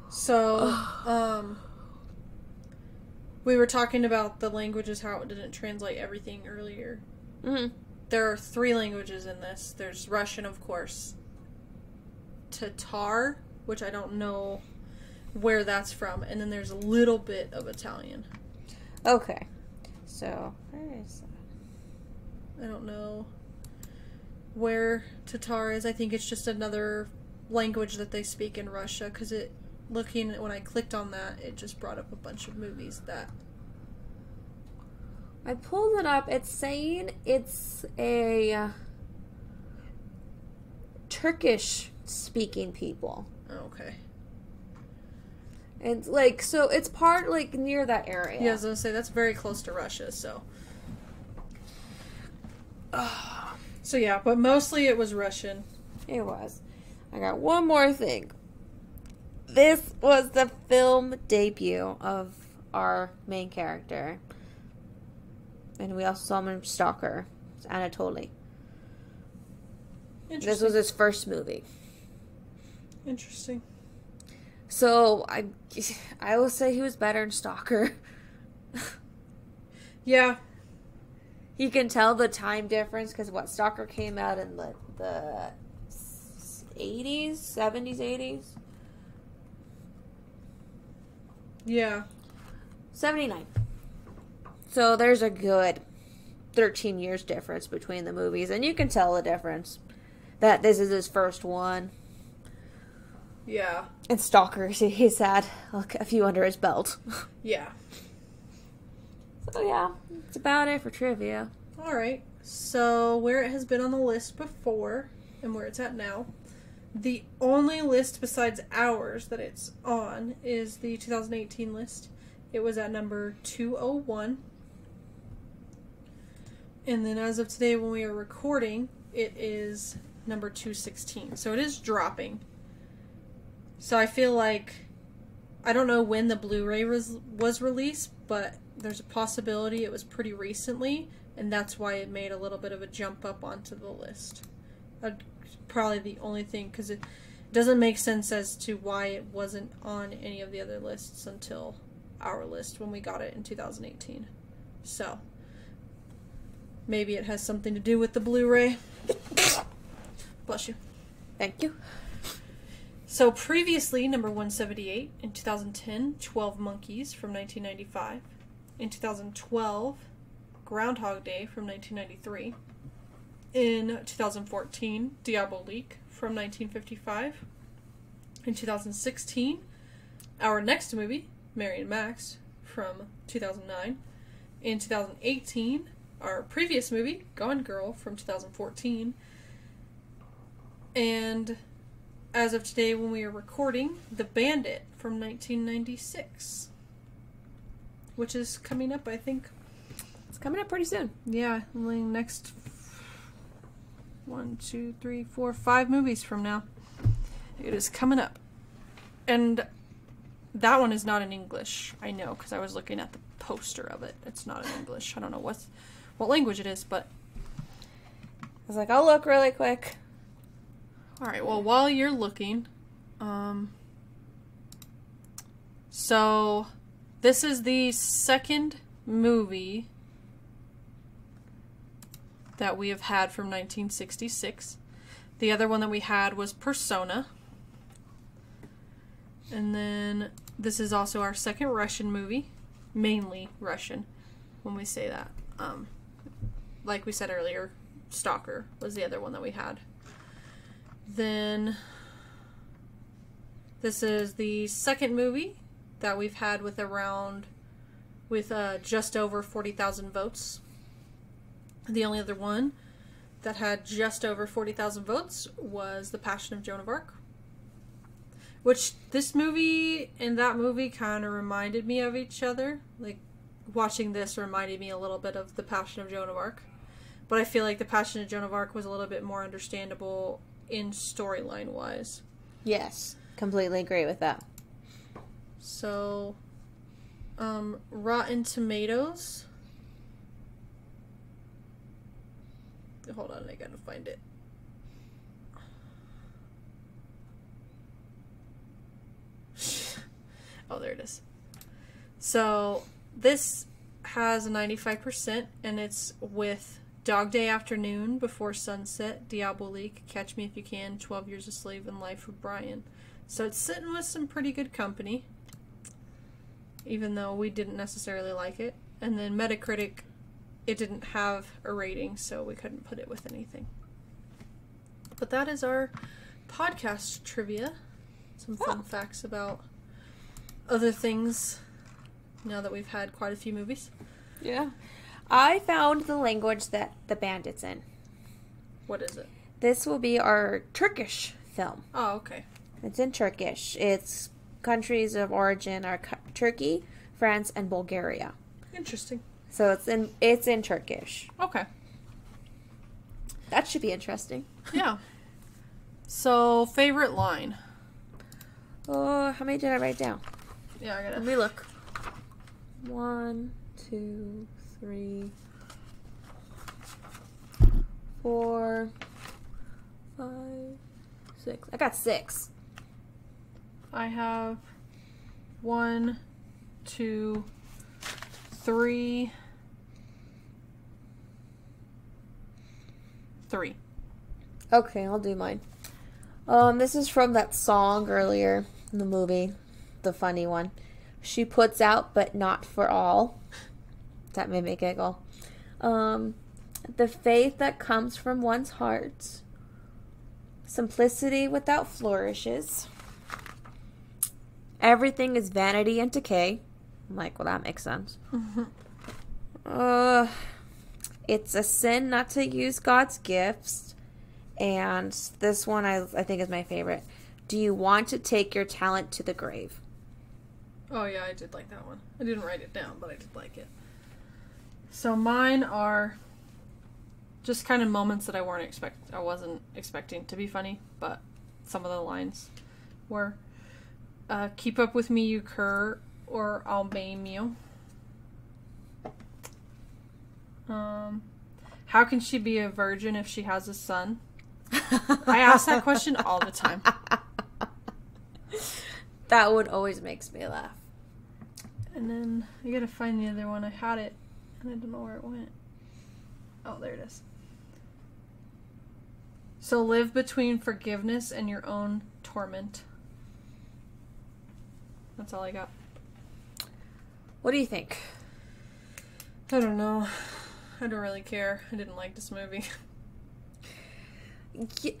So, we were talking about the languages, how it didn't translate everything earlier. Mm-hmm. There are 3 languages in this. There's Russian, of course, Tatar, which I don't know where that's from, and then there's a little bit of Italian. Okay. So, where is that? I don't know where Tatar is. I think it's just another language that they speak in Russia, because it, looking, when I clicked on that, it just brought up a bunch of movies that... I pulled it up. It's saying it's a Turkish-speaking people. Okay. And, like, so it's part, like, near that area. Yeah, I was going to say, that's very close to Russia, so. So, yeah, but mostly it was Russian. It was. I got one more thing. This was the film debut of our main character. And we also saw him in Stalker. It's Anatoly. Interesting. This was his first movie. Interesting. So, I will say he was better in Stalker. Yeah. You can tell the time difference, because what, Stalker came out in the 80s? 70s, 80s? Yeah. 79. So there's a good 13 years difference between the movies, and you can tell the difference that this is his first one. Yeah. And Stalker, he's had a few under his belt. Yeah. So yeah, that's about it for trivia. Alright, so where it has been on the list before, and where it's at now, the only list besides ours that it's on is the 2018 list. It was at number 201. And then as of today when we are recording, it is number 216. So it is dropping. So I feel like, I don't know when the Blu-ray was released, but there's a possibility it was pretty recently, and that's why it made a little bit of a jump up onto the list. That's probably the only thing, because it doesn't make sense as to why it wasn't on any of the other lists until our list when we got it in 2018. So... maybe it has something to do with the Blu-ray. Bless you. Thank you. So previously, number 178 in 2010, 12 Monkeys from 1995. In 2012, Groundhog Day from 1993. In 2014, Diabolique from 1955. In 2016, our next movie, Mary and Max from 2009. In 2018... our previous movie, Gone Girl, from 2014. And as of today when we are recording, The Bandit from 1996. Which is coming up, I think. It's coming up pretty soon. Yeah, only next 5 movies from now. It is coming up. And that one is not in English, I know, because I was looking at the poster of it. It's not in English. I don't know what language it is, but I was like, I'll look really quick. Alright, well, while you're looking, so this is the second movie that we have had from 1966. The other one that we had was Persona. And then this is also our second Russian movie. Mainly Russian, when we say that. Like we said earlier, Stalker was the other one that we had. Then, this is the second movie that we've had with just over 40,000 votes. The only other one that had just over 40,000 votes was The Passion of Joan of Arc. Which, this movie and that movie kind of reminded me of each other. Like, watching this reminded me a little bit of The Passion of Joan of Arc. But I feel like The Passion of Joan of Arc was a little bit more understandable in storyline-wise. Yes, completely agree with that. So, Rotten Tomatoes. Hold on, I gotta find it. Oh, there it is. So, this has 95%, and it's with Dog Day Afternoon, Before Sunset, Diabolique, Catch Me If You Can, 12 Years a Slave, and Life of Brian. So it's sitting with some pretty good company, even though we didn't necessarily like it. And then Metacritic, it didn't have a rating, so we couldn't put it with anything. But that is our podcast trivia. Some fun facts about other things now that we've had quite a few movies. Yeah. I found the language that the bandit's in. What is it? This will be our Turkish film. Oh, okay. It's in Turkish. Its countries of origin are Turkey, France, and Bulgaria. Interesting. So it's in Turkish. Okay. That should be interesting. Yeah. So, favorite line. Oh, how many did I write down? Yeah, I gotta. Let me look. 1, 2, 3, 4, 5, 6. I got 6. I have 1, 2, 3. Okay, I'll do mine. This is from that song earlier in the movie, the funny one. She puts out, but not for all. That made me giggle. The faith that comes from one's heart. Simplicity without flourishes. Everything is vanity and decay. I'm like, well, that makes sense. Mm-hmm. It's a sin not to use God's gifts. And this one I think is my favorite. Do you want to take your talent to the grave? Oh, yeah, I did like that one. I didn't write it down, but I did like it. So mine are just kind of moments that I wasn't expecting to be funny, but some of the lines were, keep up with me, you cur, or I'll maim you. How can she be a virgin if she has a son? I ask that question all the time. That one always makes me laugh. And then I gotta find the other one. I had it. And I don't know where it went. Oh, there it is. So live between forgiveness and your own torment. That's all I got. What do you think? I don't know. I don't really care. I didn't like this movie.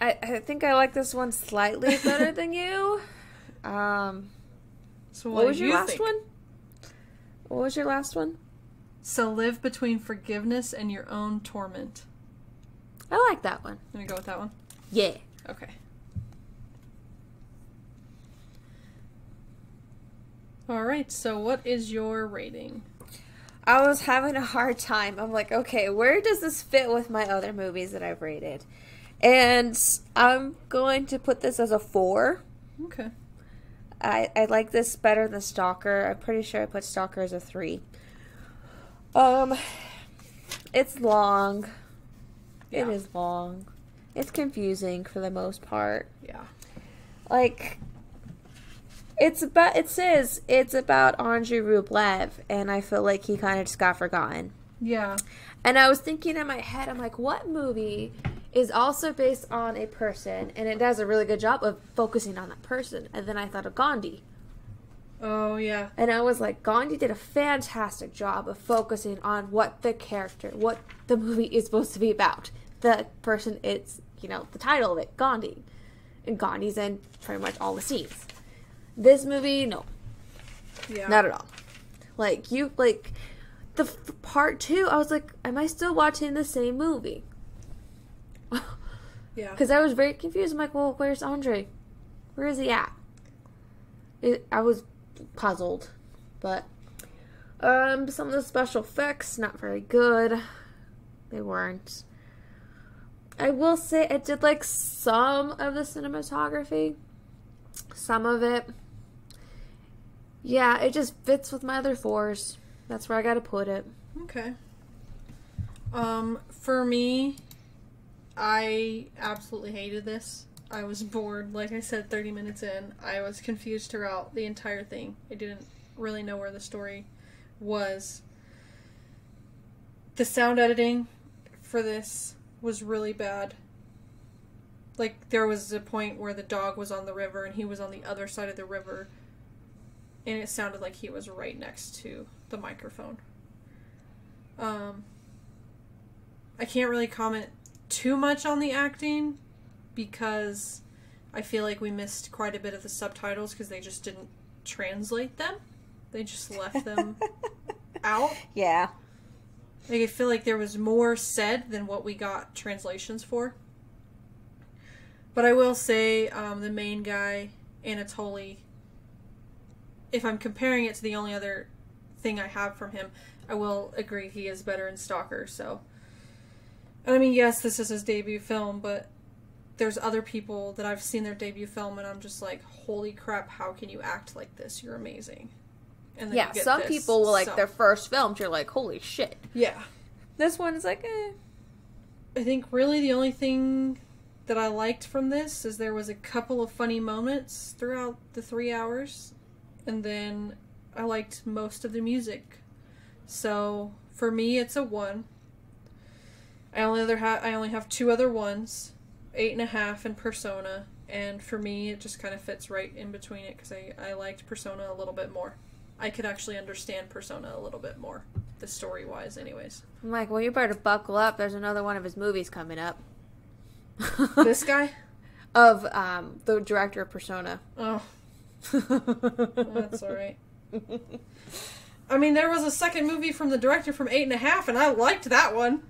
I think I like this one slightly better than you. So what was your last one? What was your last one? So live between forgiveness and your own torment. I like that one. Let me go with that one. Yeah. Okay. All right. So what is your rating? I was having a hard time. I'm like, okay, where does this fit with my other movies that I've rated? And I'm going to put this as a 4. Okay. I like this better than Stalker. I'm pretty sure I put Stalker as a 3. It's long. Yeah. It is long. It's confusing for the most part. Yeah. Like, it says it's about Andrei Rublev, and I feel like he kind of just got forgotten. Yeah. And I was thinking in my head, I'm like, what movie is also based on a person, and it does a really good job of focusing on that person? And then I thought of Gandhi. Oh, yeah. And I was like, Gandhi did a fantastic job of focusing on what the movie is supposed to be about. The person, it's, you know, the title of it, Gandhi. And Gandhi's in pretty much all the scenes. This movie, no. Yeah. Not at all. Like, the part 2, I was like, am I still watching the same movie? Yeah. Because I was very confused. I'm like, well, where's Andrei? Where is he at? I was puzzled, but some of the special effects, not very good. They weren't. I will say I did like some of the cinematography. Some of it. Yeah, it just fits with my other 4s. That's where I gotta put it. Okay. For me, I absolutely hated this. I was bored, like I said, 30 minutes in. I was confused throughout the entire thing. I didn't really know where the story was. The sound editing for this was really bad. Like, there was a point where the dog was on the river and he was on the other side of the river, and it sounded like he was right next to the microphone. I can't really comment too much on the acting because I feel like we missed quite a bit of the subtitles because they just didn't translate them. They just left them out. Yeah. Like, I feel like there was more said than what we got translations for. But I will say, the main guy, Anatoly, if I'm comparing it to the only other thing I have from him, I will agree he is better in Stalker, so. And I mean, yes, this is his debut film, but there's other people that I've seen their debut film, and I'm just like, holy crap, how can you act like this? You're amazing. And then yeah, some people will like their first films, you're like, holy shit. Yeah. This one's like, eh. I think really the only thing that I liked from this is there was a couple of funny moments throughout the 3 hours, and then I liked most of the music. So for me, it's a 1. I only have 2 other 1s, 8.5 and Persona, and for me, it just kind of fits right in between it because I liked Persona a little bit more. I could actually understand Persona a little bit more, the story-wise, anyways. I'm like, well, you better buckle up. There's another one of his movies coming up. This guy? Of the director of Persona. Oh. That's all right. I mean, there was a second movie from the director from 8.5, and I liked that one.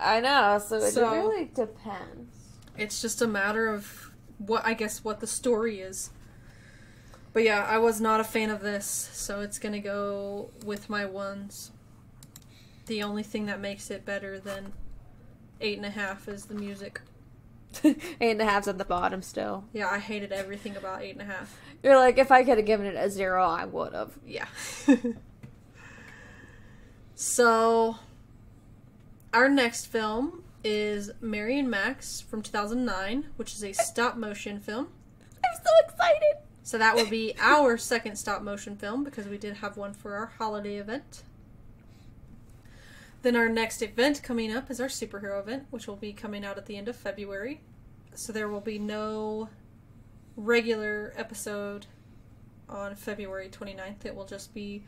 I know, so it really depends. It's just a matter of what the story is. But yeah, I was not a fan of this, so it's gonna go with my 1s. The only thing that makes it better than 8.5 is the music. 8.5's at the bottom still. Yeah, I hated everything about 8.5. You're like, if I could have given it a 0, I would have. Yeah. So, our next film is Mary and Max from 2009, which is a stop-motion film. I'm so excited! So that will be our second stop-motion film, because we did have one for our holiday event. Then our next event coming up is our superhero event, which will be coming out at the end of February. So there will be no regular episode on February 29th. It will just be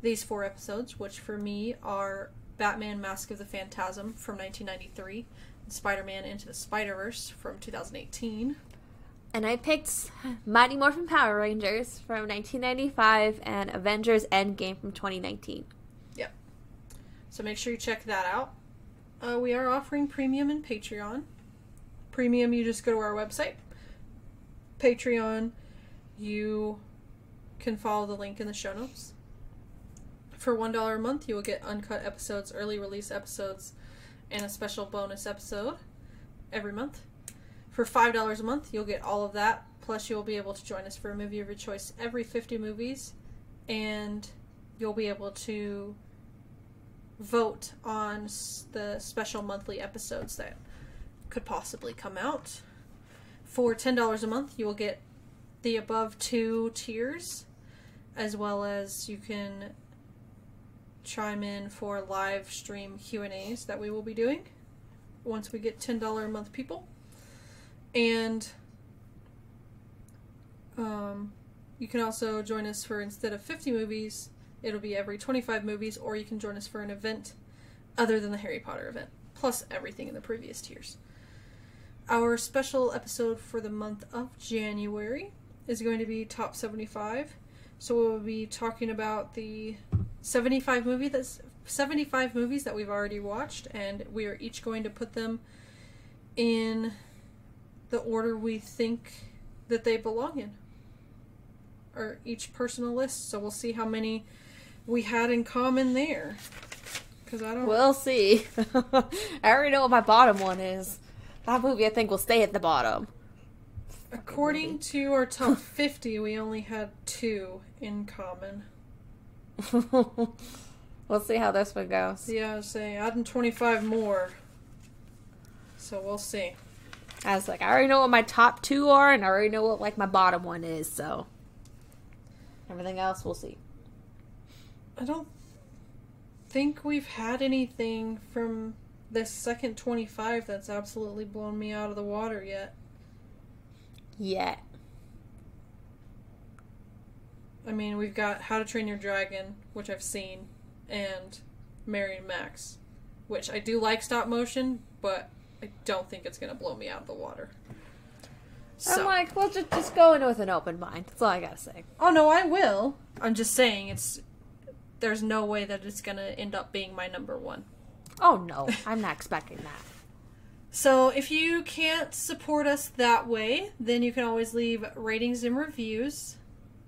these 4 episodes, which for me are Batman Mask of the Phantasm from 1993, and Spider-Man Into the Spider-Verse from 2018. And I picked Mighty Morphin Power Rangers from 1995 and Avengers Endgame from 2019. Yep. So make sure you check that out. We are offering Premium and Patreon. Premium, you just go to our website. Patreon, you can follow the link in the show notes. For $1 a month, you will get uncut episodes, early release episodes, and a special bonus episode every month. For $5 a month, you'll get all of that, plus you'll be able to join us for a movie of your choice every 50 movies, and you'll be able to vote on the special monthly episodes that could possibly come out. For $10 a month, you will get the above 2 tiers, as well as you can chime in for live stream Q&As that we will be doing once we get $10 a month people. And you can also join us for, instead of 50 movies, it'll be every 25 movies, or you can join us for an event other than the Harry Potter event, plus everything in the previous tiers. Our special episode for the month of January is going to be Top 75. So we'll be talking about the 75 movies that we've already watched, and we are each going to put them in the order we think that they belong in, or each personal list. So we'll see how many we had in common there, because we'll see. I already know what my bottom one is. That movie I think will stay at the bottom. According to our top 50, we only had 2 in common. We'll see how this one goes. Yeah, I was saying, adding 25 more, so we'll see. I was like, I already know what my top 2 are, and I already know what, like, my bottom one is, so. Everything else, we'll see. I don't think we've had anything from this second 25 that's absolutely blown me out of the water yet. Yeah. I mean, we've got How to Train Your Dragon, which I've seen, and Mary and Max, which I do like stop motion, but I don't think it's going to blow me out of the water. So. I'm like, well, just go in with an open mind. That's all I gotta say. Oh, no, I will. I'm just saying there's no way that it's gonna end up being my number one. Oh, no. I'm not expecting that. So, if you can't support us that way, then you can always leave ratings and reviews.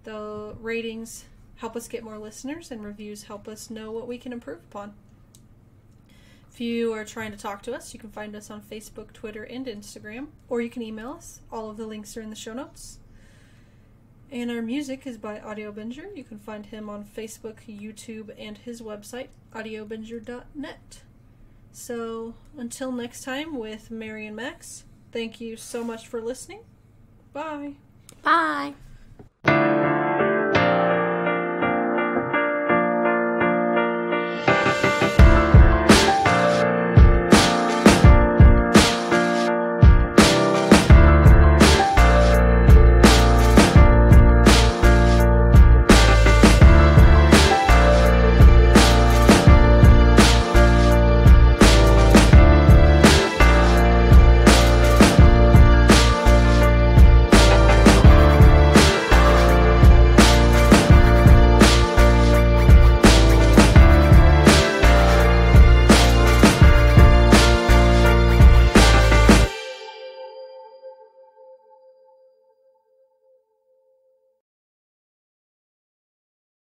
The ratings help us get more listeners, and reviews help us know what we can improve upon. If you are trying to talk to us, you can find us on Facebook, Twitter, and Instagram, or you can email us. All of the links are in the show notes. And our music is by Audio Binger. You can find him on Facebook, YouTube, and his website, audiobinger.net. So until next time with Mary and Max, thank you so much for listening. Bye. Bye.